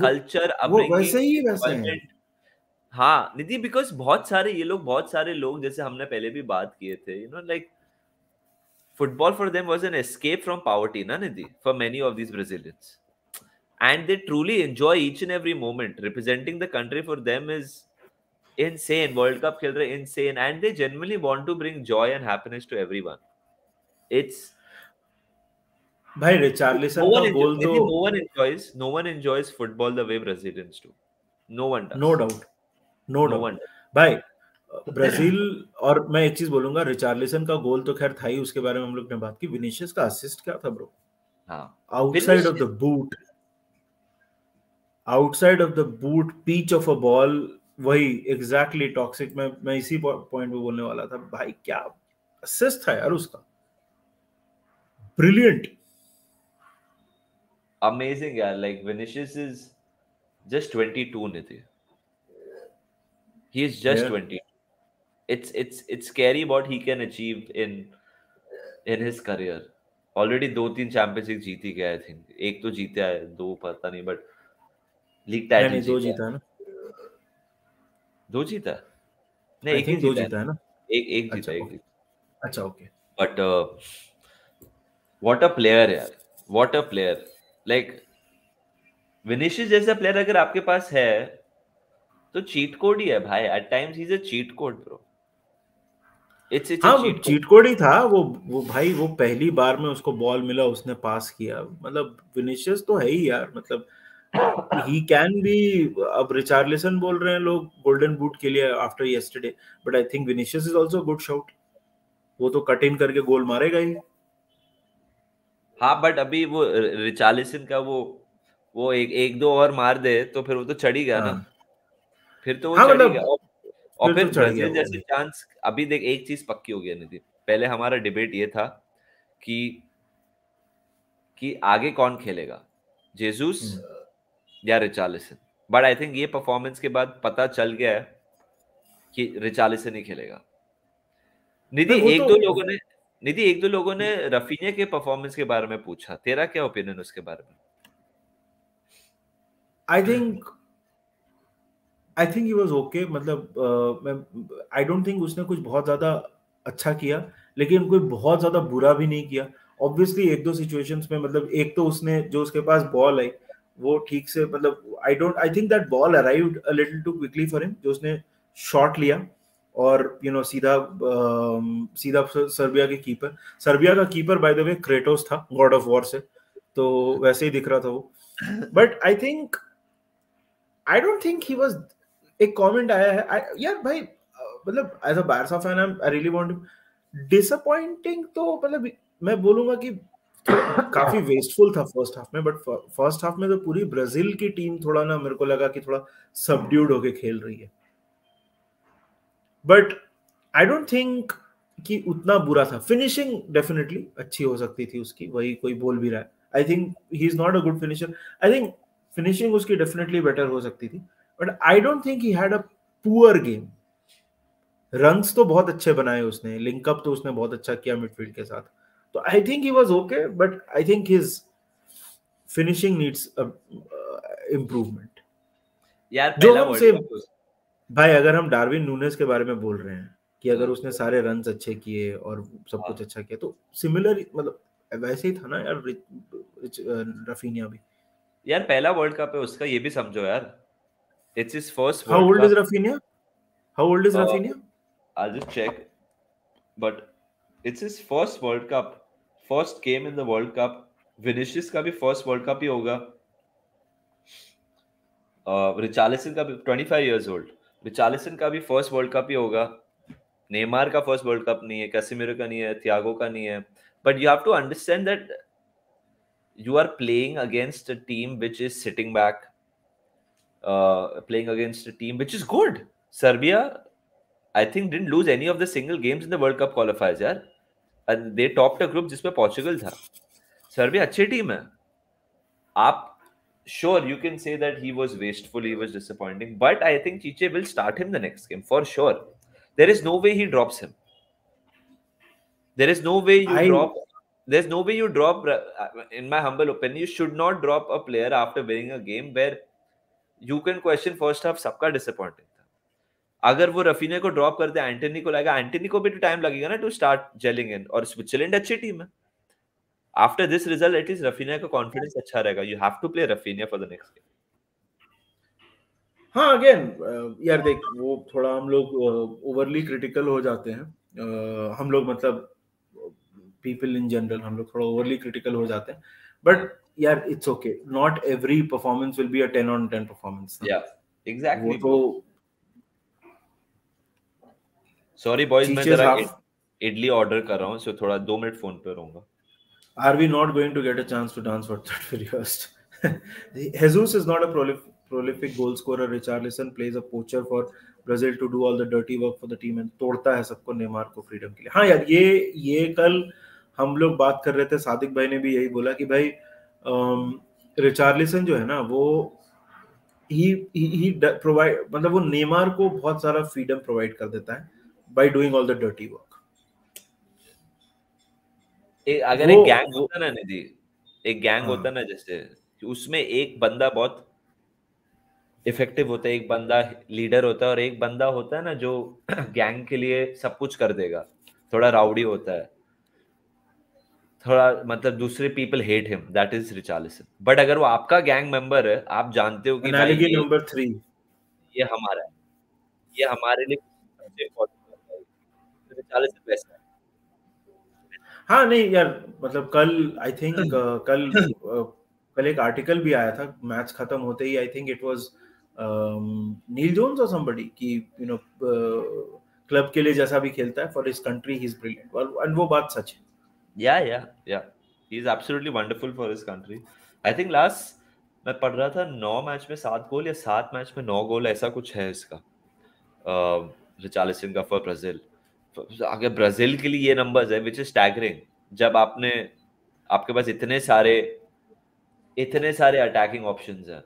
कल्चर वैसे ही वैसे है. हाँ निधि बिकॉज बहुत सारे ये लोग बहुत सारे लोग जैसे हमने पहले भी बात किए थे you know like football for them was an escape from poverty ना Nidhi for many of these Brazilians. and they truly enjoy each and every moment. Representing the country for them is insane. World Cup khel rahe insane, and they genuinely want to bring joy and happiness to everyone. It's bhai Richarlison no one, goal enjoys, no one enjoys no one enjoys football the way Brazilians do. No one does. No doubt. No, no doubt. Bhai Brazil और मैं एक चीज बोलूंगा, रिचार्लिसन का गोल तो खैर था ही, उसके बारे में हम लोग ने बात की। विनिशियस का असिस्ट क्या था ब्रो? हाँ, outside of the boot, outside of the boot pitch of a ball, वही एग्जैक्टली टॉक्सिक में मैं इसी पॉइंट पे बोलने वाला था। भाई क्या असिस्ट था यार उसका, ब्रिलियंट, अमेजिंग यार। Like Vinicius is just twenty-two, Nitin, he is just twenty-two. It's it's it's scary what he can achieve in in his career. Already दो तीन Champions League जीती गया, I think. एक तो जीते आए, दो पता नहीं, but league title दो जीता ना, दो जीता नहीं, एक ही जीता है ना, एक एक जीता, एक जीता. अच्छा okay. But uh, what a player यार, what a player. Like Vinicius जैसा player अगर आपके पास है तो cheat code ही है भाई. At times he's a cheat code bro. It's, it's हाँ, वो चीट कोड ही था वो वो भाई। वो पहली बार में उसको बॉल मिला, उसने पास किया, मतलब विनिशियस तो है ही यार, मतलब ही कैन बी। अब रिचार्लिसन बोल रहे हैं लोग गोल्डन बूट के लिए after yesterday, but I think Vinicius is also good shot, वो तो कट इन करके गोल मारेगा ही। हाँ बट अभी वो रिचार्लिसन का वो वो एक एक दो और मार दे तो फिर वो तो चढ़ ही गया ना, फिर तो वो चढ़ गया। और फिर ब्राजील जैसे चांस अभी देख, एक चीज पक्की हो गई नितिन, पहले हमारा डिबेट ये था कि कि आगे कौन खेलेगा, जेसुस या रिचार्लिसन, बट आई थिंक ये परफॉर्मेंस के बाद पता चल गया है कि रिचार्लिसन ही खेलेगा। निधि एक दो लोगों ने निधि एक दो लोगों ने रफीनिया के परफॉर्मेंस के बारे में पूछा, तेरा क्या ओपिनियन उसके बारे में? I think I think he was okay, मतलब आई डोंट थिंक उसने कुछ बहुत ज़्यादा अच्छा किया, लेकिन कोई बहुत ज़्यादा बुरा भी नहीं किया। ऑब्वियसली एक दो सिचुएशंस में, मतलब एक तो उसने जो उसके पास बॉल आई वो ठीक से, मतलब I don't I think that ball arrived a little too quickly for him, जो उसने शॉट लिया और यू नो सीधा सीधा सर्बिया के कीपर, सर्बिया का keeper by the way Kratos था, गॉड ऑफ वॉर से, तो वैसे ही दिख रहा था वो। But I think I don't think he was एक कमेंट आया है I, यार भाई, मतलब as a Barca fan I really want to disappointing, तो मतलब मैं बोलूंगा कि काफी वेस्टफुल था फर्स्ट हाफ में, बट फर्स्ट हाफ में तो पूरी ब्राजील की टीम थोड़ा ना, मेरे को लगा कि थोड़ा सबड्यूड होके खेल रही है, बट आई डोंट थिंक कि उतना बुरा था। फिनिशिंग डेफिनेटली अच्छी हो सकती थी उसकी, वही कोई बोल भी रहा है। I think he is not a good finisher, I think finishing उसकी डेफिनेटली बेटर हो सकती थी, but I don't think he had a poor game. Runs तो बहुत अच्छे बनाए उसने, लिंकअप तो उसने बहुत अच्छा किया मिडफील्ड के साथ, तो I think he was okay, but I think his finishing needs improvement यार। जो हमसे भाई, अगर हम डार्विन नूनेज के बारे में बोल रहे हैं कि अगर उसने सारे रन्स अच्छे किए और सब कुछ अच्छा किया, तो सिमिलर मतलब वैसे ही था ना यार रफीनिया भी यार। पहला वर्ल्ड कप है उसका, ये भी समझो यार, it's his first world. How old cup. is Rafinha? How old is uh, Rafinha? I'll just check, but it's his first World Cup, first game in the World Cup. Vinicius का भी first World Cup ही होगा, रिचार्लिसन का भी twenty-five years old, रिचार्लिसन का भी first World Cup ही होगा, नेमार का first World Cup नहीं है, कैसिमिरो का नहीं है, थियागो का नहीं है, but you have to understand that you are playing against a team which is sitting back. Uh, playing against a team which is good. Serbia, I think, didn't lose any of the single games in the World Cup qualifiers, yaar. And they topped a group जिसमें Portugal था. Serbia अच्छी team है. आप sure you can say that he was wasteful, he was disappointing, but I think Chiche will start him the next game for sure. There is no way he drops him. There is no way you I... drop. There's no way you drop. In my humble opinion, you should not drop a player after winning a game where you can question first half सबका disappointing था। अगर वो रफीने को ड्रॉप करते एंटनी को लगेगा, एंटनी को भी तो टाइम लगेगा ना टू स्टार्ट जेलिंग इन, और स्विट्जरलैंड अच्छी टीम है। After this result at least Raphinha का कॉन्फिडेंस अच्छा रहेगा. You have to play Raphinha for the next game. हाँ अगेन यार देख वो थोड़ा हम लोग ओवरली क्रिटिकल हो जाते हैं, हम लोग मतलब पीपल इन जनरल हम लोग थोड़ा ओवरली क्रिटिकल हो जाते हैं, बट यार it's okay. Not every performance will be a ten on ten performance. या एग्जैक्टली. तो सॉरी बॉयज मैं जरा इडली ऑर्डर कर रहा हूँ, सो थोड़ा दो मिनट फोन पे रहूंगा. Are we not going to get a chance to dance for third for first. Jesus is not a prolific prolific goal scorer. Richarlison plays a poacher for Brazil to do all the dirty work for the team and तोड़ता है सबको नेमार को फ्रीडम के लिए. हाँ यार ये ये कल हम लोग बात कर रहे थे, सादिक भाई ने भी यही बोला कि भाई रिचार्लिसन जो है ना वो ही ही प्रोवाइड मतलब वो नेमार को बहुत सारा फ्रीडम प्रोवाइड कर देता है by doing all the dirty work. ए, अगर एक गैंग होता ना निधि एक गैंग हाँ. होता ना जैसे उसमें एक बंदा बहुत इफेक्टिव होता है, एक बंदा लीडर होता है और एक बंदा होता है ना जो गैंग के लिए सब कुछ कर देगा, थोड़ा राउडी होता है, थोड़ा मतलब दूसरे people hate him, that is Richarlison. But अगर वो आपका गैंग मेंबर है आप जानते हो कि एनालॉजी नंबर थ्री ये हमारा है, ये हमारे लिए रिचार्लिसन बेस्ट है. हाँ नहीं यार मतलब कल आई थिंक uh, कल uh, कल एक आर्टिकल भी आया था मैच खत्म होते ही, I think it was Neil Jones और समबडी कि यू नो क्लब के लिए जैसा भी खेलता है for his country he is brilliant, and वो बात सच है. Yeah yeah yeah he is absolutely wonderful for his country. I think last मैं पढ़ रहा था नौ मैच में सात गोल या सात मैच में नौ गोल ऐसा कुछ है इसका रिचार्लिसन का फॉर ब्राजील. अगर ब्राजील के लिए ये नंबर्स है विच इज स्टैगरिंग, जब आपने आपके पास इतने सारे इतने सारे अटैकिंग ऑप्शंस हैं.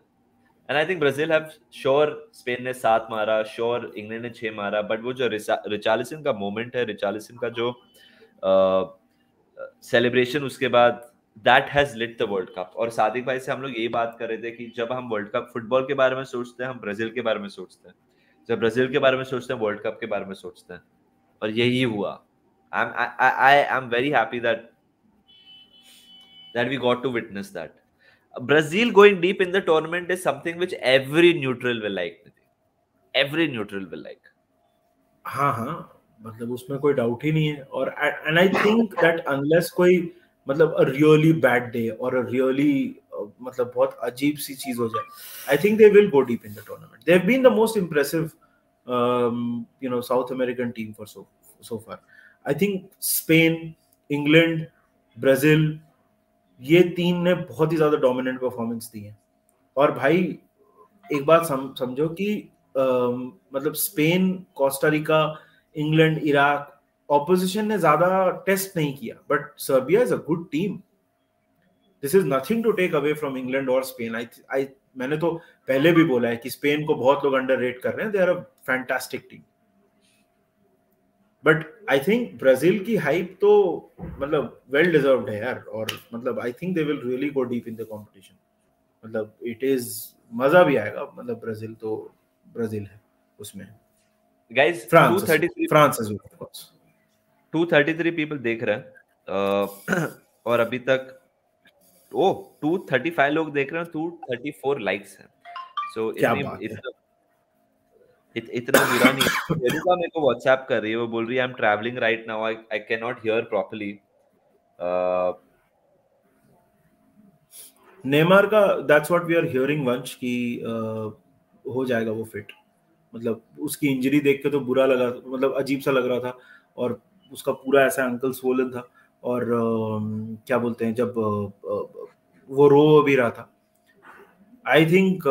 And I think Brazil have sure Spain ने सात मारा, श्योर इंग्लैंड ने छह मारा, बट वो जो रिचार्लिसन का मोमेंट है, रिचार्लिसन का जो सेलिब्रेशन उसके बाद that has lit the world cup. और सादिक भाई से हम लोग ये बात कर रहे थे कि जब हम वर्ल्ड कप फुटबॉल के बारे में सोचते हैं हम ब्राजील के बारे में सोचते हैं, जब ब्राजील के बारे में सोचते हैं वर्ल्ड कप के बारे में सोचते हैं, और यही हुआ. I am I I am very happy that that we got to witness that. Brazil going deep in the tournament is something which every neutral will like. Every neutral will like. हाँ हाँ मतलब उसमें कोई doubt ही नहीं है. और and I think that unless कोई मतलब a really bad day और a really मतलब बहुत अजीब सी चीज हो जाए, I think they will go deep in the tournament. They've been the most impressive um, you know South American team for so so far. I think Spain, England, Brazil ये तीन ने बहुत ही ज्यादा डोमिनेंट परफॉर्मेंस दी है. और भाई एक बात सम, समझो कि आ, मतलब Spain, Costa Rica, England, Iraq opposition ने ज्यादा टेस्ट नहीं किया, but Serbia is a good team. This is nothing to take away from England और स्पेन. आई आई मैंने तो पहले भी बोला है कि स्पेन को बहुत लोग अंडररेट कर रहे हैं, they are a fantastic team. But I think Brazil की हाइप तो मतलब वेल डिजर्व्ड है यार. और मतलब I think they will really go deep in the competition. मतलब इट इज मजा भी आएगा. मतलब ब्राजील तो ब्राजील है उसमें. Guys two thirty-three of course two thirty-three people देख रहे हैं और अभी तक ओ two thirty-five लोग देख रहे हैं, two thirty-four लाइक्स हैं. सो इतना इत, इतना बुरा नहीं. रेणुका मेरे को व्हाट्सएप कर रही है, वो बोल रही है I am travelling right now, I I can not hear properly. Neymar का that's what we are hearing वंश कि हो जाएगा वो फिट. मतलब उसकी इंजरी देख के तो बुरा लगा, मतलब अजीब सा लग रहा था. और उसका पूरा ऐसा अंकल स्वोलन था और uh, क्या बोलते हैं जब uh, uh, वो रो भी रहा था आई थिंक.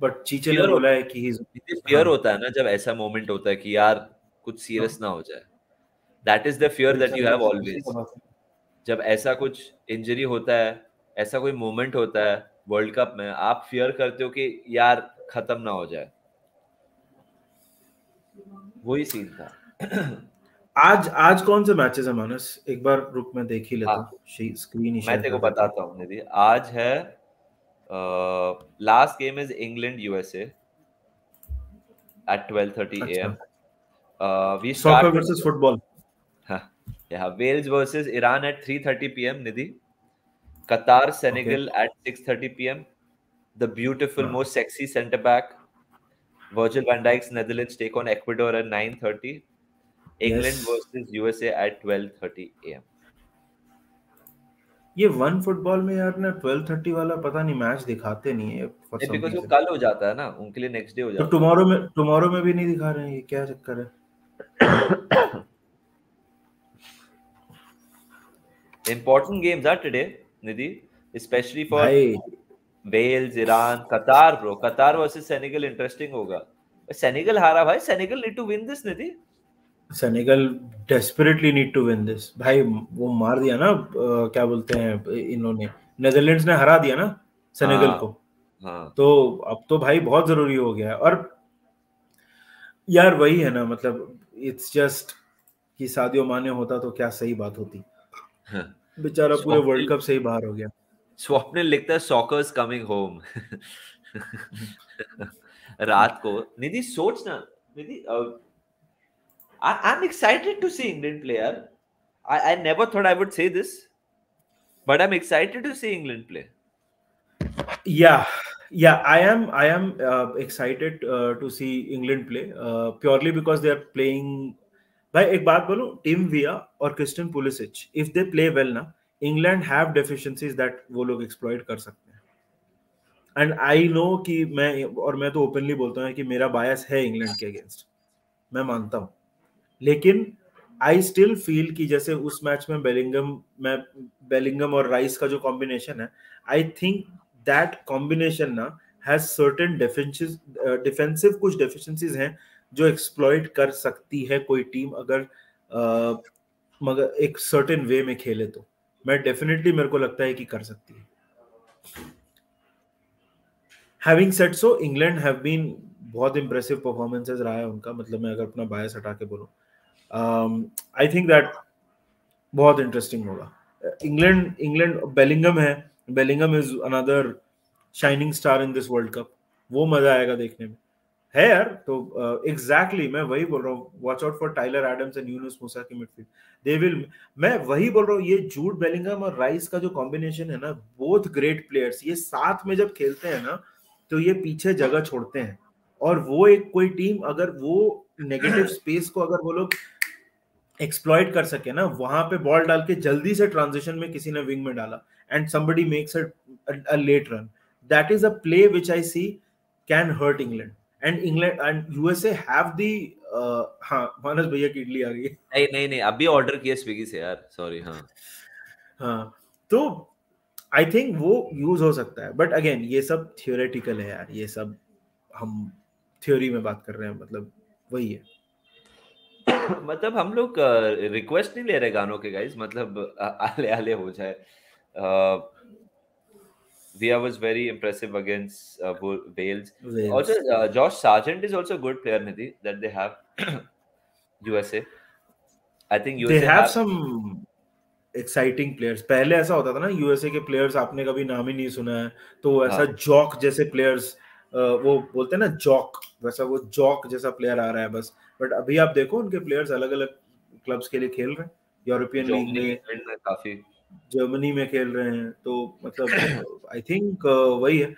बट चीचे ने बोला है कि इज फियर होता है ना जब ऐसा मोमेंट होता है कि यार कुछ सीरियस ना हो जाए. That is the fear that you have always. जब ऐसा कुछ इंजरी होता है, ऐसा कोई मोमेंट होता है वर्ल्ड कप में, आप फियर करते हो कि यार खत्म ना हो जाए. वही सीन था. आज आज कौन से मैचेस है मानस, एक बार रुक मैं देख ही लेता हूं स्क्रीन. मैं तेरे को बताता हूं निधि. आज है last game is England USA at twelve thirty a m. We start versus football. हां या Wales versus Iran at three thirty p m. Nidhi Qatar, Senegal okay. at six thirty p m The beautiful, yeah. most sexy centre back. Virgil van Dijk's Netherlands take on Ecuador at nine thirty. England yes. versus U S A at twelve thirty a m ये वन फुटबॉल में यार ना twelve thirty वाला पता नहीं मैच दिखाते नहीं है फॉर सम बिकॉज़ वो कल हो जाता है ना उनके लिए नेक्स्ट डे हो जाता है तो टुमारो में टुमारो में भी नहीं दिखा रहे हैं ये क्या चक्कर है important games are today Nidhi specially for Wales Iran Qatar bro Qatar versus Senegal interesting होगा सेनेगल हारा भाई Senegal need to win this Nidhi Senegal desperately need to win this भाई वो मार दिया ना आ, क्या बोलते हैं इन्होंने नेदरलैंड्स ने हरा दिया ना सेनेगल हाँ, को हाँ. तो अब तो भाई बहुत जरूरी हो गया है और यार वही है ना मतलब इट्स जस्ट कि सादियो माने होता तो क्या सही बात होती हाँ. बेचारा पूरे वर्ल्ड कप से ही बाहर हो गया स्वप्निल लिखता है सॉकर इज कमिंग होम रात को निधि सोचना निधि I, I'm excited to see England play. Yaar. I, I never thought I would say this, but I'm excited to see England play. Yeah, yeah, I am. I am uh, excited uh, to see England play uh, purely because they are playing. By ek baat bolo, Tim Villa or Christian Pulisic, if they play well, na England have deficiencies that wo log exploit kar sakte hain. And I know ki main aur main to openly bolta hu ki mera bias hai England ke against. Main manta hu. लेकिन आई स्टिल फील कि जैसे उस मैच में बेलिंगम मैं बेलिंगम और राइस का जो कॉम्बिनेशन है आई थिंक दैट कॉम्बिनेशन ना हैज सर्टेन डिफेंसिस डिफेंसिव कुछ डेफिशिएंसीज हैं जो एक्सप्लॉइट कर सकती है कोई टीम अगर uh, मगर एक सर्टेन वे में खेले तो मैं डेफिनेटली मेरे को लगता है कि कर सकती है having said so England have been बहुत इंप्रेसिव परफॉर्मेंसेस रहा है उनका मतलब मैं अगर अपना बायस हटा के बोलूं आई थिंक दैट बहुत इंटरेस्टिंग होगा इंग्लैंड इंग्लैंड बेलिंगम है Bellingham is another shining star in this world cup वो मजा आएगा देखने में है यार तो एग्जैक्टली uh, exactly, मैं वही बोल रहा हूँ watch out for Tyler Adams and Yunus Musah के मिडफील्ड दे विल मैं वही बोल रहा हूँ ये जूड बेलिंगम और राइस का जो कॉम्बिनेशन है ना बोथ ग्रेट प्लेयर्स ये साथ में जब खेलते हैं ना तो ये पीछे जगह छोड़ते हैं और वो एक कोई टीम अगर वो नेगेटिव स्पेस को अगर वो लोग एक्सप्लॉइट कर सके ना वहां पे बॉल डाल के जल्दी से ट्रांजिशन में किसी ने विंग में डाला and somebody makes a late run that is a play which I see can hurt England and England and USA have the हां मानस भैया की इडली आ गई नहीं नहीं नहीं अभी ऑर्डर किया स्विगी से यार सॉरी हां हां तो आई थिंक वो यूज हो सकता है बट अगेन ये सब थियोरेटिकल है यार ये सब हम थ्योरी में बात कर रहे हैं मतलब वही है मतलब हम लोग रिक्वेस्ट uh, नहीं ले रहे गानों के गाइस मतलब आले आले हो जाए Villa was very impressive against uh, Wales. Wales also uh, Josh Sargent is also a good player Nidhi that they have U S A I think U S A they have, have some exciting players पहले ऐसा होता था ना U S A के players आपने कभी नाम ही नहीं सुना है तो ऐसा जॉक जैसे players Uh, वो बोलते हैं ना जॉक वैसा वो जॉक जैसा प्लेयर आ रहा है बस बट अभी आप देखो उनके प्लेयर्स अलग अलग क्लब्स के लिए खेल रहे हैं यूरोपियन लीग में काफी जर्मनी में खेल रहे हैं तो मतलब आई थिंक uh, वही है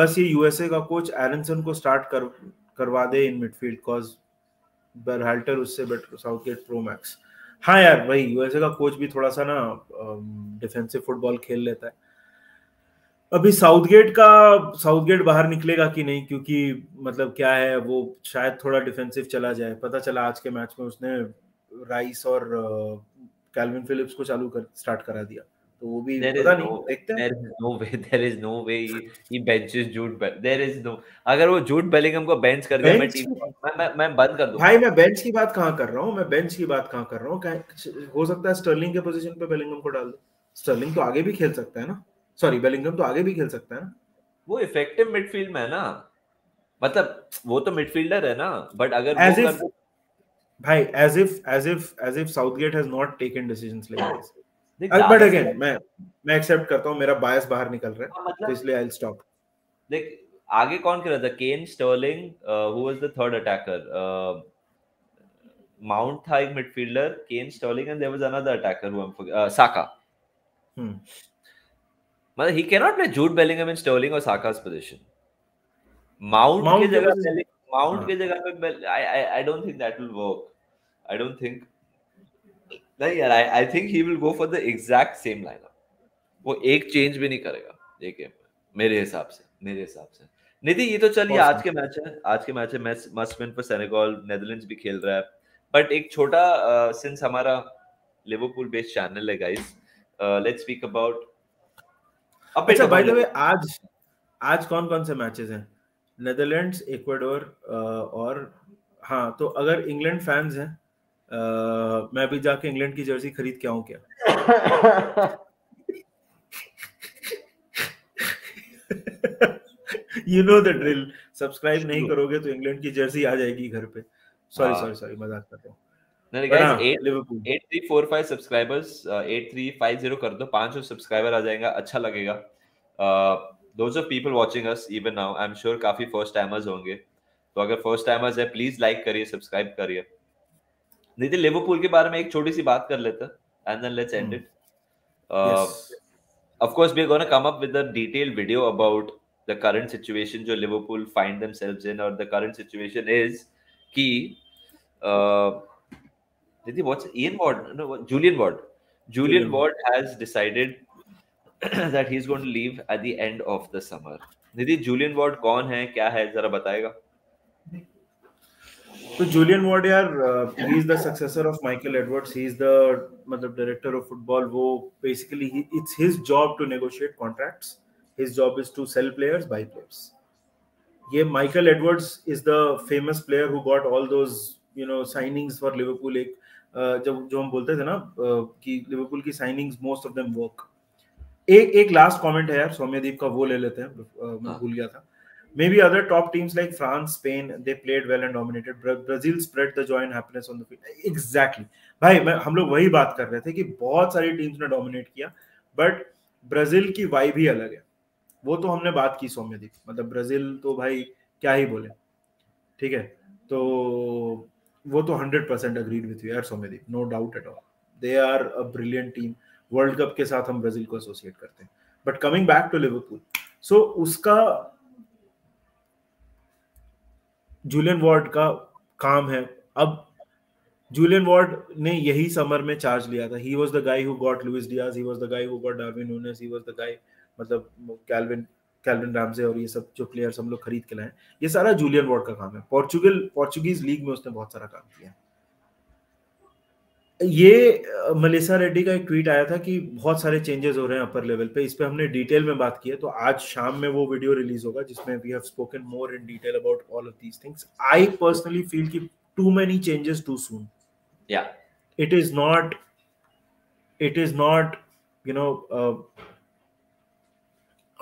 बस ये यूएसए का कोच एरनसन को स्टार्ट कर करवा दे इन मिडफील्ड कॉज बरहाल्टर उससे बेटर साउथगेट प्रो मैक्स हाँ यार वही यूएसए का कोच भी थोड़ा सा ना डिफेंसिव फुटबॉल खेल लेता है अभी साउथगेट का साउथगेट बाहर निकलेगा कि नहीं क्योंकि मतलब क्या है वो शायद थोड़ा डिफेंसिव चला जाए पता चला आज के मैच में उसने राइस और कैल्विन फिलिप्स को चालू कर स्टार्ट करा दिया तो वो भी पता नहीं देखते हैं no way there is no way he benches Jude there is no अगर वो जूड बेलिंगम को बेंच कर दे मैं टीम मैं मैं बंद कर दूं भाई मैं बेंच की बात कहां कर रहा हूं मैं बेंच की बात कहां कर रहा हूं हो सकता है स्टर्लिंग के पोजीशन पे बेलिंगम को डाल दो स्टर्लिंग तो आगे भी खेल सकता है ना सॉरी बेलिंगम तो आगे भी खेल सकता है ना वो इफेक्टिव मिडफील्ड में है ना मतलब वो तो मिडफील्डर है ना बट अगर as वो if, कर... भाई as if as if as if Southgate has not taken decisions like this but again मैं मैं एक्सेप्ट करता हूं मेरा बायस बाहर निकल रहा है मतलब, तो इसलिए I'll stop देख आगे कौन कर रहा था Kane Sterling who was the third attacker uh, Mount था एक midfielder Kane Sterling and there was another attacker who I am forgetting Saka मतलब he cannot play Jude Bellingham in Sterling or Saka's position. Mount, Mount के जगह पे Mount के जगह पे I I I don't think that will work. I don't think. नहीं यार, I I think he will go for the exact same lineup. वो एक चेंज भी नहीं करेगा ये गेम में मेरे हिसाब से मेरे हिसाब से निधि। ये तो चलिए आज के मैच है आज के मैच है match must win for Senegal. Netherlands भी खेल रहा है, बट एक छोटा सिंस हमारा लिवरपूल बेस्ड चैनल है गाइस, लेट्स स्पीक अबाउट। अच्छा बाय द वे आज आज कौन-कौन से मैचेस हैं? नेदरलैंड्स, इक्वाडोर और हां, तो अगर इंग्लैंड फैंस हैं मैं भी जाके इंग्लैंड की जर्सी खरीद के आऊं क्या? You know the drill. Subscribe नहीं करोगे तो इंग्लैंड की जर्सी आ जाएगी घर पे। Sorry sorry sorry मजाक कर रहा हूँ। नहीं guys eight three four five subscribers eight three five zero कर दो, five hundred सब्सक्राइबर आ जाएगा, अच्छा लगेगा। Those of people watching us even now, I'm sure काफी first timers होंगे, तो अगर first timers है please like करिए, subscribe करिए। निधि लिवरपूल के बारे में एक छोटी सी बात कर लेता and then let's end it. Of course we are gonna come up with a detailed video about the current situation जो Liverpool find themselves in, और the current situation is कि did you watch Ian Ward no Julian Ward Julian Ward has decided that he's going to leave at the end of the summer. Nidhi Julian Ward कौन है क्या है जरा बताएगा? तो Julian Ward यार he is the successor of Michael Edwards. He is the मतलब director of football. वो basically he, it's his job to negotiate contracts. His job is to sell players, buy players. Ye Michael Edwards is the famous player who got all those, you know, signings for Liverpool. Ek jab jo hum bolte the na ki Liverpool ki signings most of them work. Ek ek last comment hai yaar, Somyadeep ka wo le lete hain, main bhul gaya tha. Maybe other top teams like France, Spain, they played well and dominated. Brazil spread the joy and happiness on the field. Exactly. Bhai hum log wahi baat kar rahe the ki bahut sari teams ne dominate kiya, but Brazil ki vibe hi alag hai. वो तो हमने बात की सौम्यदीप, मतलब ब्राजील तो भाई क्या ही बोले, ठीक है, तो वो तो one hundred percent agreed with you यार Soumyadeep, no doubt at all. They are a brilliant team. World cup के साथ हम ब्राजील को एसोसिएट करते हैं, but coming back to Liverpool, so उसका जूलियन वार्ड का काम है। अब जूलियन वार्ड ने यही समर में चार्ज लिया था। He was the guy who got Luis Diaz, he was the guy who got Darwin Nunez, he was the guy मतलब कैल्विन कैल्विन रैमसे और ये सब जो प्लेयर्स हम लोग खरीद के लाए, ये सारा जूलियन वार्ड का काम है। पोर्चुगल पोर्चुगीज लीग में उसने बहुत सारा काम किया। ये मलेसा रेड्डी का एक ट्वीट आया था कि बहुत सारे चेंजेस हो रहे हैं अपर लेवल पे, इस पे हमने डिटेल में बात की है, तो आज शाम में वो वीडियो रिलीज होगा जिसमें we have spoken more in detail about all of these things. I personally feel कि too many changes too soon, yeah it is not it is not you know.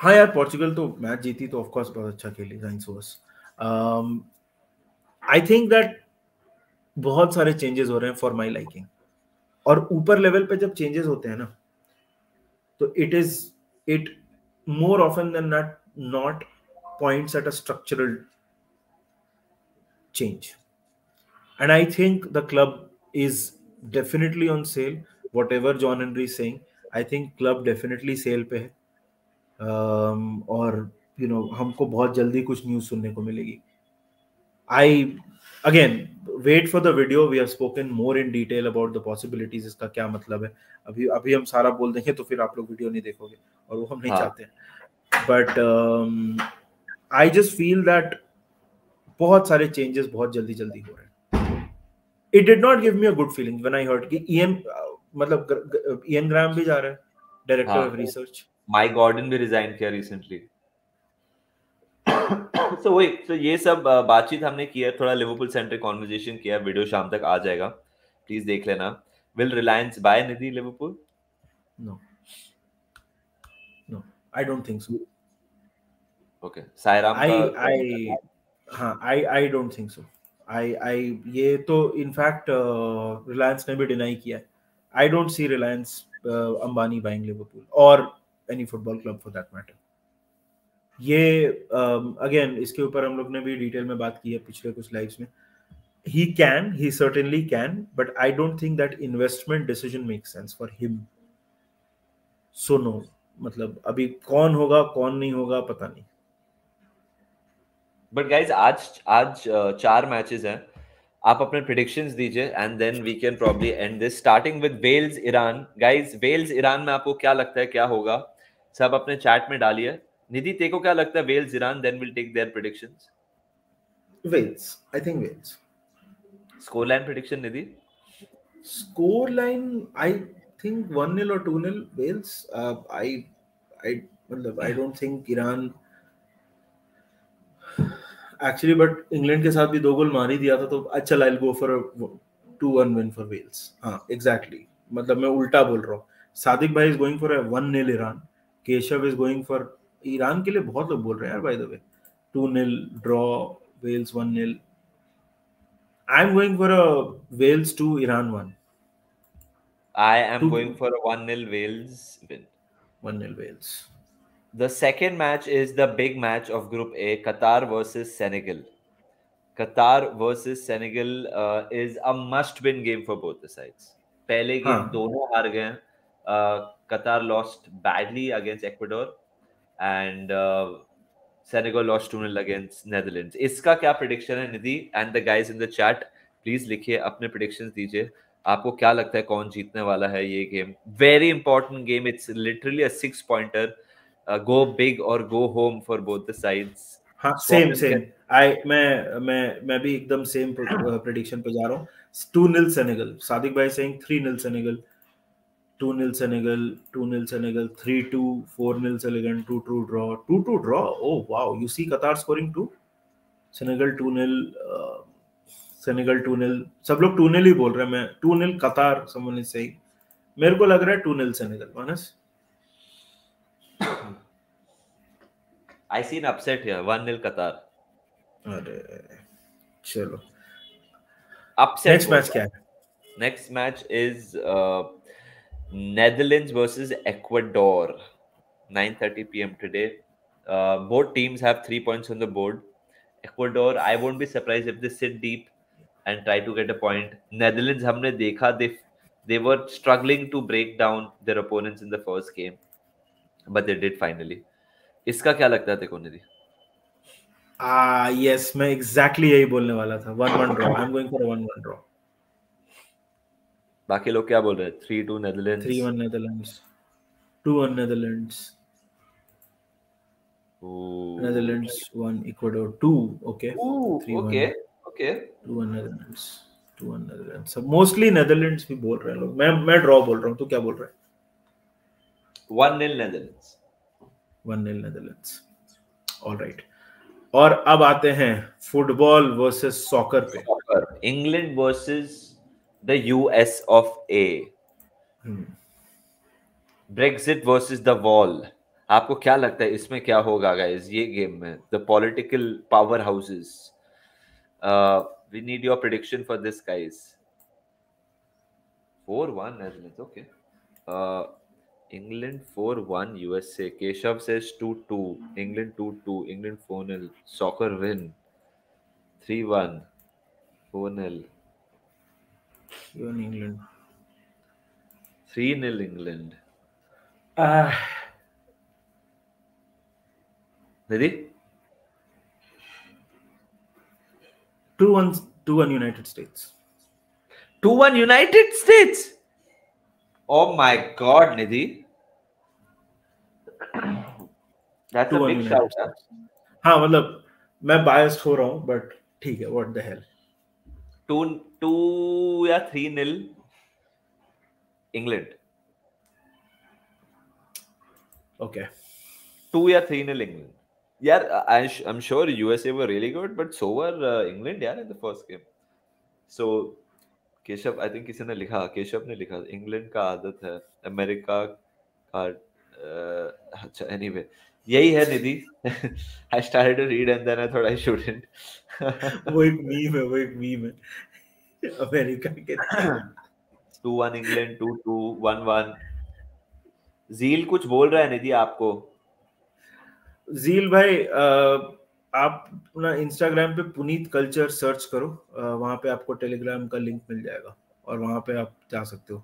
हाँ यार पोर्चुगल तो मैच जीती तो ऑफ कोर्स बहुत अच्छा खेली, थैंक्स वास। आई थिंक दैट बहुत सारे चेंजेस हो रहे हैं फॉर माय लाइकिंग, और ऊपर लेवल पे जब चेंजेस होते हैं ना तो it is it more often than not not points at a structural change, and I think the club is definitely on sale. Whatever John Henry saying, I think club definitely sale पे है। Um, और यू you नो know, हमको बहुत जल्दी कुछ न्यूज सुनने को मिलेगी। I again wait for the video, we have spoken more in detail about the possibilities, इसका क्या मतलब है। अभी अभी हम सारा बोल देंगे तो फिर आप लोग वीडियो नहीं देखोगे और वो हम नहीं हाँ. चाहते हैं, but I just feel that बहुत सारे चेंजेस बहुत जल्दी जल्दी हो रहे हैं। It did not give me a good feeling when I heard कि ईएम मतलब ईएन ग्राम भी जा रहा है, director of research. Mike Gordon भी रिजाइन किया रिसेंटली। सो वही तो ये सब बातचीत हमने किया, थोड़ा लिवरपूल सेंट्रिक कॉन्वर्सेशन किया। वीडियो शाम तक आ जाएगा, प्लीज देख लेना। Will Reliance buy Nidhi Liverpool? No no I don't think so. Okay Sairam I I हां आई आई डोंट थिंक सो। आई आई ये तो इनफैक्ट रिलायंस ने भी डिनाई किया। I don't see Reliance Ambani buying Liverpool और any football club for that matter. ये अगेन um, इसके ऊपर हम लोग ने भी डिटेल में बात की है पिछले कुछ लाइव्स में। he can he certainly can, but I don't think that investment decision makes sense for him, so no मतलब अभी कौन होगा कौन नहीं होगा पता नहीं। बट गाइज आज आज चार मैचेस हैं, आप अपने प्रेडिक्शंस दीजिए and then we can probably end this, starting with Wales Iran. Guys Wales Iran में आपको क्या लगता है क्या होगा, सब अपने चैट में डालिए। निधि तेको क्या लगता है Wales Iran, then will take their predictions. Wales, I think Wales. Score line prediction Nidhi? Score line I think one zero और टू-ज़ीरो वेल्स। आई आई मतलब I don't think Iran actually, but England के साथ भी दो गोल मार ही दिया था, तो अच्छा I will go for two one win for Wales. हां एग्जैक्टली, मतलब मैं उल्टा बोल रहा हूं। सादिक भाई is going for a one zero Iran, Keshav is going for Iran के लिए बहुत लोग बोल रहे हैं यार by the way two zero draw Wales one zero. I am going for a Wales two Iran one. I am Two. going for a one-nil Wales win. one-nil Wales. The second match is the big match of Group A, Qatar versus Senegal. Qatar versus Senegal uh, is a must-win game for both the sides. पहले गेम दोनों हार गए हैं. Qatar lost badly against Ecuador and uh, Senegal lost two-nil against Netherlands. इसका क्या prediction है निधि? And the guys in the chat, please लिखिए अपने predictions दीजिए. आपको क्या लगता है कौन जीतने वाला है ये game? Very important game, it's literally a six pointer, go big और go home for both the sides. हां सेम सेम, आई मैं मैं मैं भी एकदम सेम प्रेडिक्शन पे जा रहा हूं। टू-ज़ीरो सेनेगल, सादिक भाई saying three zero Senegal, two zero Senegal, two zero Senegal, three two, four zero Senegal, two two draw, two two draw. Oh wow, you see Qatar scoring two, Senegal two zero, Senegal two zero, सब लोग टू-ज़ीरो ही बोल रहे हैं। मैं टू-ज़ीरो कतार, समवन इज सेइंग, मेरे को लग रहा है two zero Senegal. Manas, I see an upset here, one zero Qatar. अरे चलो अपसेट। नेक्स्ट मैच क्या है? Next match is Netherlands versus Ecuador, nine thirty p m today. Both teams have three points on the board. Ecuador, I won't be surprised if they sit deep and try to get a point. Netherlands, हमने देखा they they were struggling to break down their opponents in the first game, but they did finally. इसका क्या लगता है तेको निधि? Ah yes, मैं exactly यही बोलने वाला था, one-one draw. I'm going for a one-one draw. बाकी लोग क्या बोल रहे हैं? three-two Netherlands. three-one Netherlands. two-one Netherlands. Ooh. Netherlands one Ecuador two. Okay. Ooh, okay. Okay. Two Netherlands, two Netherlands. So mostly Netherlands भी बोल रहे हैं लोग। मैं मैं draw बोल रहा हूँ, तू क्या बोल रहा है? one-nil Netherlands. one-nil Netherlands. All right. और अब आते हैं football versus soccer पे। Soccer. England versus the U S of A. Hmm. Brexit versus the wall. आपको क्या लगता है इसमें क्या होगा guys? ये game में the political powerhouses. Uh, we need your prediction for this, guys. four-one Netherlands, okay. Uh, England four-one U S A. Keshav says two-two. England two-two. England four-nil. Soccer win. three-one. four-nil. three-one England. three-nil England. Ah. Ready? two-one two-one United States. two-one United States. Oh my God, Nidhi. That's a big shout. हाँ मतलब मैं biased हो रहा हूँ, but ठीक है, what the hell. Two two या three nil England. Okay. Two या three nil England. Yaar, I I'm sure U S A were really good, but so were uh, England yaar in the first game. So Keshav, I think kisi ne likha, Keshav ne likha England ka aadat hai, America ka uh, acha anyway yahi hai Nidhi. I started to read and then I thought I shouldn't. Wo ek meme hai, wo ek meme hai America ke. two-one England, two-two, one-one. Zeel kuch bol raha hai Nidhi aapko। जील भाई आप अपना इंस्टाग्राम पे पुनीत कल्चर सर्च करो, वहां पे आपको टेलीग्राम का लिंक मिल जाएगा और वहां पे आप जा सकते हो।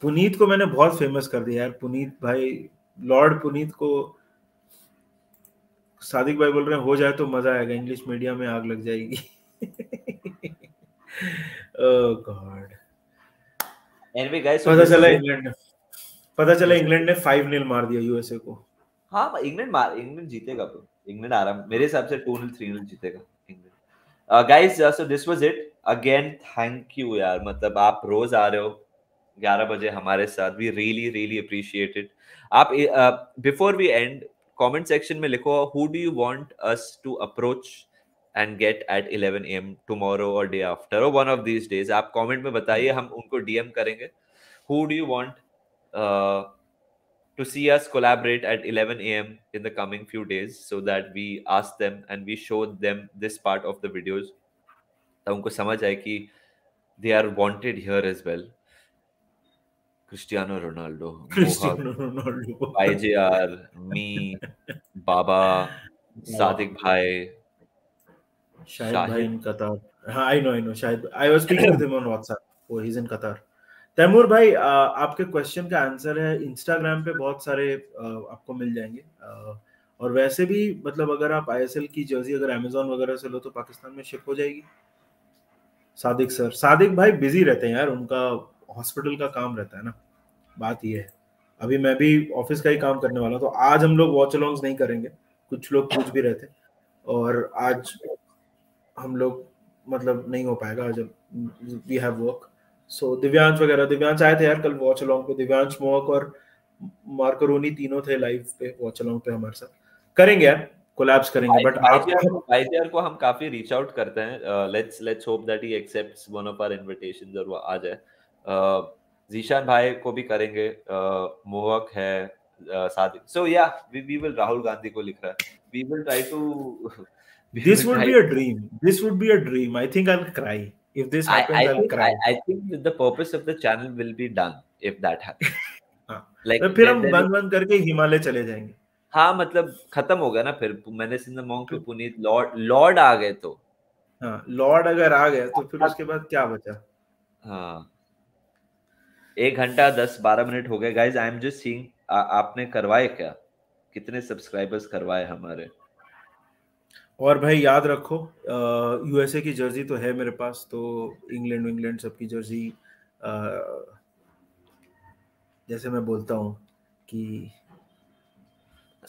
पुनीत को मैंने बहुत फेमस कर दिया यार। पुनीत भाई, लॉर्ड पुनीत को सादिक भाई बोल रहे हैं हो जाए तो मजा आएगा, इंग्लिश मीडिया में आग लग जाएगी। ओह गॉड। एनीवे गाइस, पता चला इंग्लैंड पता चला इंग्लैंड ने फाइव नील मार दिया यूएसए को। हाँ, इंग्लैंड मार इंग्लैंड जीतेगा ब्रो, इंग्लैंड आराम मेरे हिसाब से टू नील थ्री नील जीतेगा England. Guys so this was it again, thank you यार, मतलब आप रोज आ रहे हो ग्यारह बजे हमारे साथ, we really really appreciate it. आप before we end comment section में लिखो who do you want us to approach and get at eleven a m tomorrow और डे आफ्टर और वन ऑफ दीस डेज। आप कमेंट में बताइए, हम उनको डीएम करेंगे who do you want to see us collaborate at eleven a m in the coming few days, so that we ask them and we show them this part of the videos, तो उनको समझ आए कि they are wanted here as well. Cristiano Ronaldo, Cristiano Ronaldo, I J R, me, Baba, Sadiq bhai, Shahid bhai in Qatar. I know, I know. Shahid, I was speaking with him on WhatsApp. Oh, he's in Qatar. Taimur bhai, आपके क्वेश्चन का आंसर है इंस्टाग्राम पे, बहुत सारे आपको मिल जाएंगे। और वैसे भी मतलब अगर आप आई एस एल की जर्सी अगर अमेजोन वगैरह से लो तो पाकिस्तान में शिप हो जाएगी। सादिक सर, सादिक भाई बिजी रहते हैं यार, उनका हॉस्पिटल का काम रहता है ना। बात ये है, अभी मैं भी ऑफिस का ही काम करने वाला, तो आज हम लोग वॉच अलॉन्ग्स नहीं करेंगे। कुछ लोग पूछ भी रहे थे और आज हम लोग मतलब नहीं हो पाएगा, जब we have work. So Divyansh वगैरह, दिव्यांश आए थे यार कल वॉच अलॉन्ग पे, दिव्यांश मोहक और मार्करोनी तीनों थे लाइव पे वॉच अलॉन्ग पे हमारे साथ। करेंगे यार, कोलैब्स करेंगे, बट आईजीआर को हम काफी रीच आउट करते हैं। Let's let's hope that he accepts one of our invitations और वो आ जाए। जीशान भाई को भी करेंगे, मोहक है सादिक, सो या वी विल, राहुल गांधी को लिख रहा है, we will try to, this would be a dream, this would be a dream, I think I will cry if this happens, I will cry, I think the purpose of the channel will be done if that happens. Like फिर हम बंद बंद करके हिमालय चले जाएंगे। हाँ मतलब खत्म हो गया ना फिर, मैंने सिंध मोंग को पुनीत लॉर्ड लॉर्ड आ गए तो, हाँ लॉर्ड अगर आ गया तो फिर उसके बाद क्या बचा। हाँ एक घंटा दस बारह मिनट हो गए guys. I am just seeing आपने करवाए क्या, कितने सब्सक्राइबर्स करवाए हमारे। और भाई याद रखो यूएसए की जर्सी तो है मेरे पास, तो इंग्लैंड इंग्लैंड सबकी जर्सी, जैसे मैं बोलता हूँ कि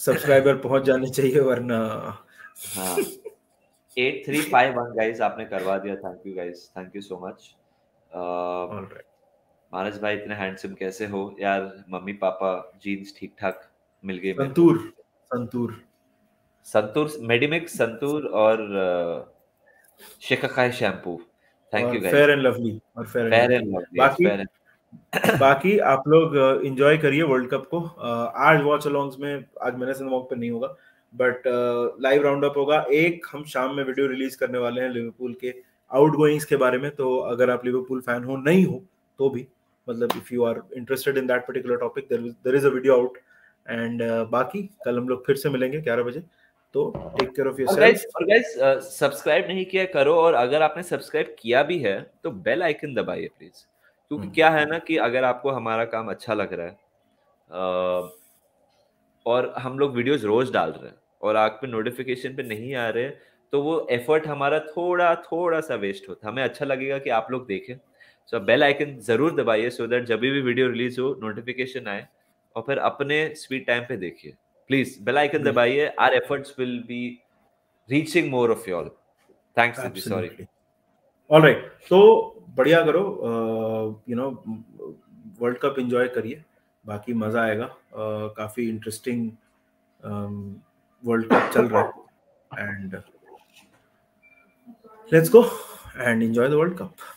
सब्सक्राइबर पहुंच जाने चाहिए वरना। हाँ at three five one guys आपने करवा दिया, thank you guys, thank you so much. Alright Manas भाई इतने हैंडसम कैसे हो यार, मम्मी पापा जीन्स ठीक ठाक मिल गई। संतूर संतूर संतूर मेडिमिक्स संतूर और shikakai shampoo, thank you guys. Fair and Lovely और फेयर एंड लवली। बाकी बाकी आप लोग एंजॉय करिए वर्ल्ड कप को। आज वॉच अलोंग्स में आज मैंने सिनेमॉक पे नहीं होगा, बट लाइव राउंड अप होगा। एक हम शाम में वीडियो रिलीज करने वाले हैं लिवरपूल के आउटगोइंग्स के बारे में, तो अगर आप लिवरपूल फैन हो नहीं हो तो भी मतलब if you are interested in that particular topic there is a video out. And बाकी कल हम लोग फिर से मिलेंगे ग्यारह बजे, तो टेक केयर ऑफ योरसेल्फ। और गाइस सब्सक्राइब नहीं किया करो, और अगर आपने सब्सक्राइब किया भी है तो बेल आइकन दबाइए प्लीज, क्योंकि क्या है ना कि अगर आपको हमारा काम अच्छा लग रहा है uh, और हम लोग वीडियोस रोज डाल रहे हैं और आप पे नोटिफिकेशन पे नहीं आ रहे तो वो एफर्ट हमारा थोड़ा थोड़ा सा वेस्ट होता है। हमें अच्छा लगेगा कि आप लोग देखें, सो बेल आइकन जरूर दबाइए सो दैट जब भी वीडियो रिलीज हो नोटिफिकेशन आए, और फिर अपने स्वीट टाइम पे देखिए प्लीज, बेल आइकन दबाइए। Our efforts will be reaching more of you all, thanks and sorry. Alright, तो बढ़िया करो, you know world cup enjoy करिए, बाकी मजा आएगा। uh, काफी इंटरेस्टिंग वर्ल्ड कप चल रहा है, and let's go and enjoy the world cup.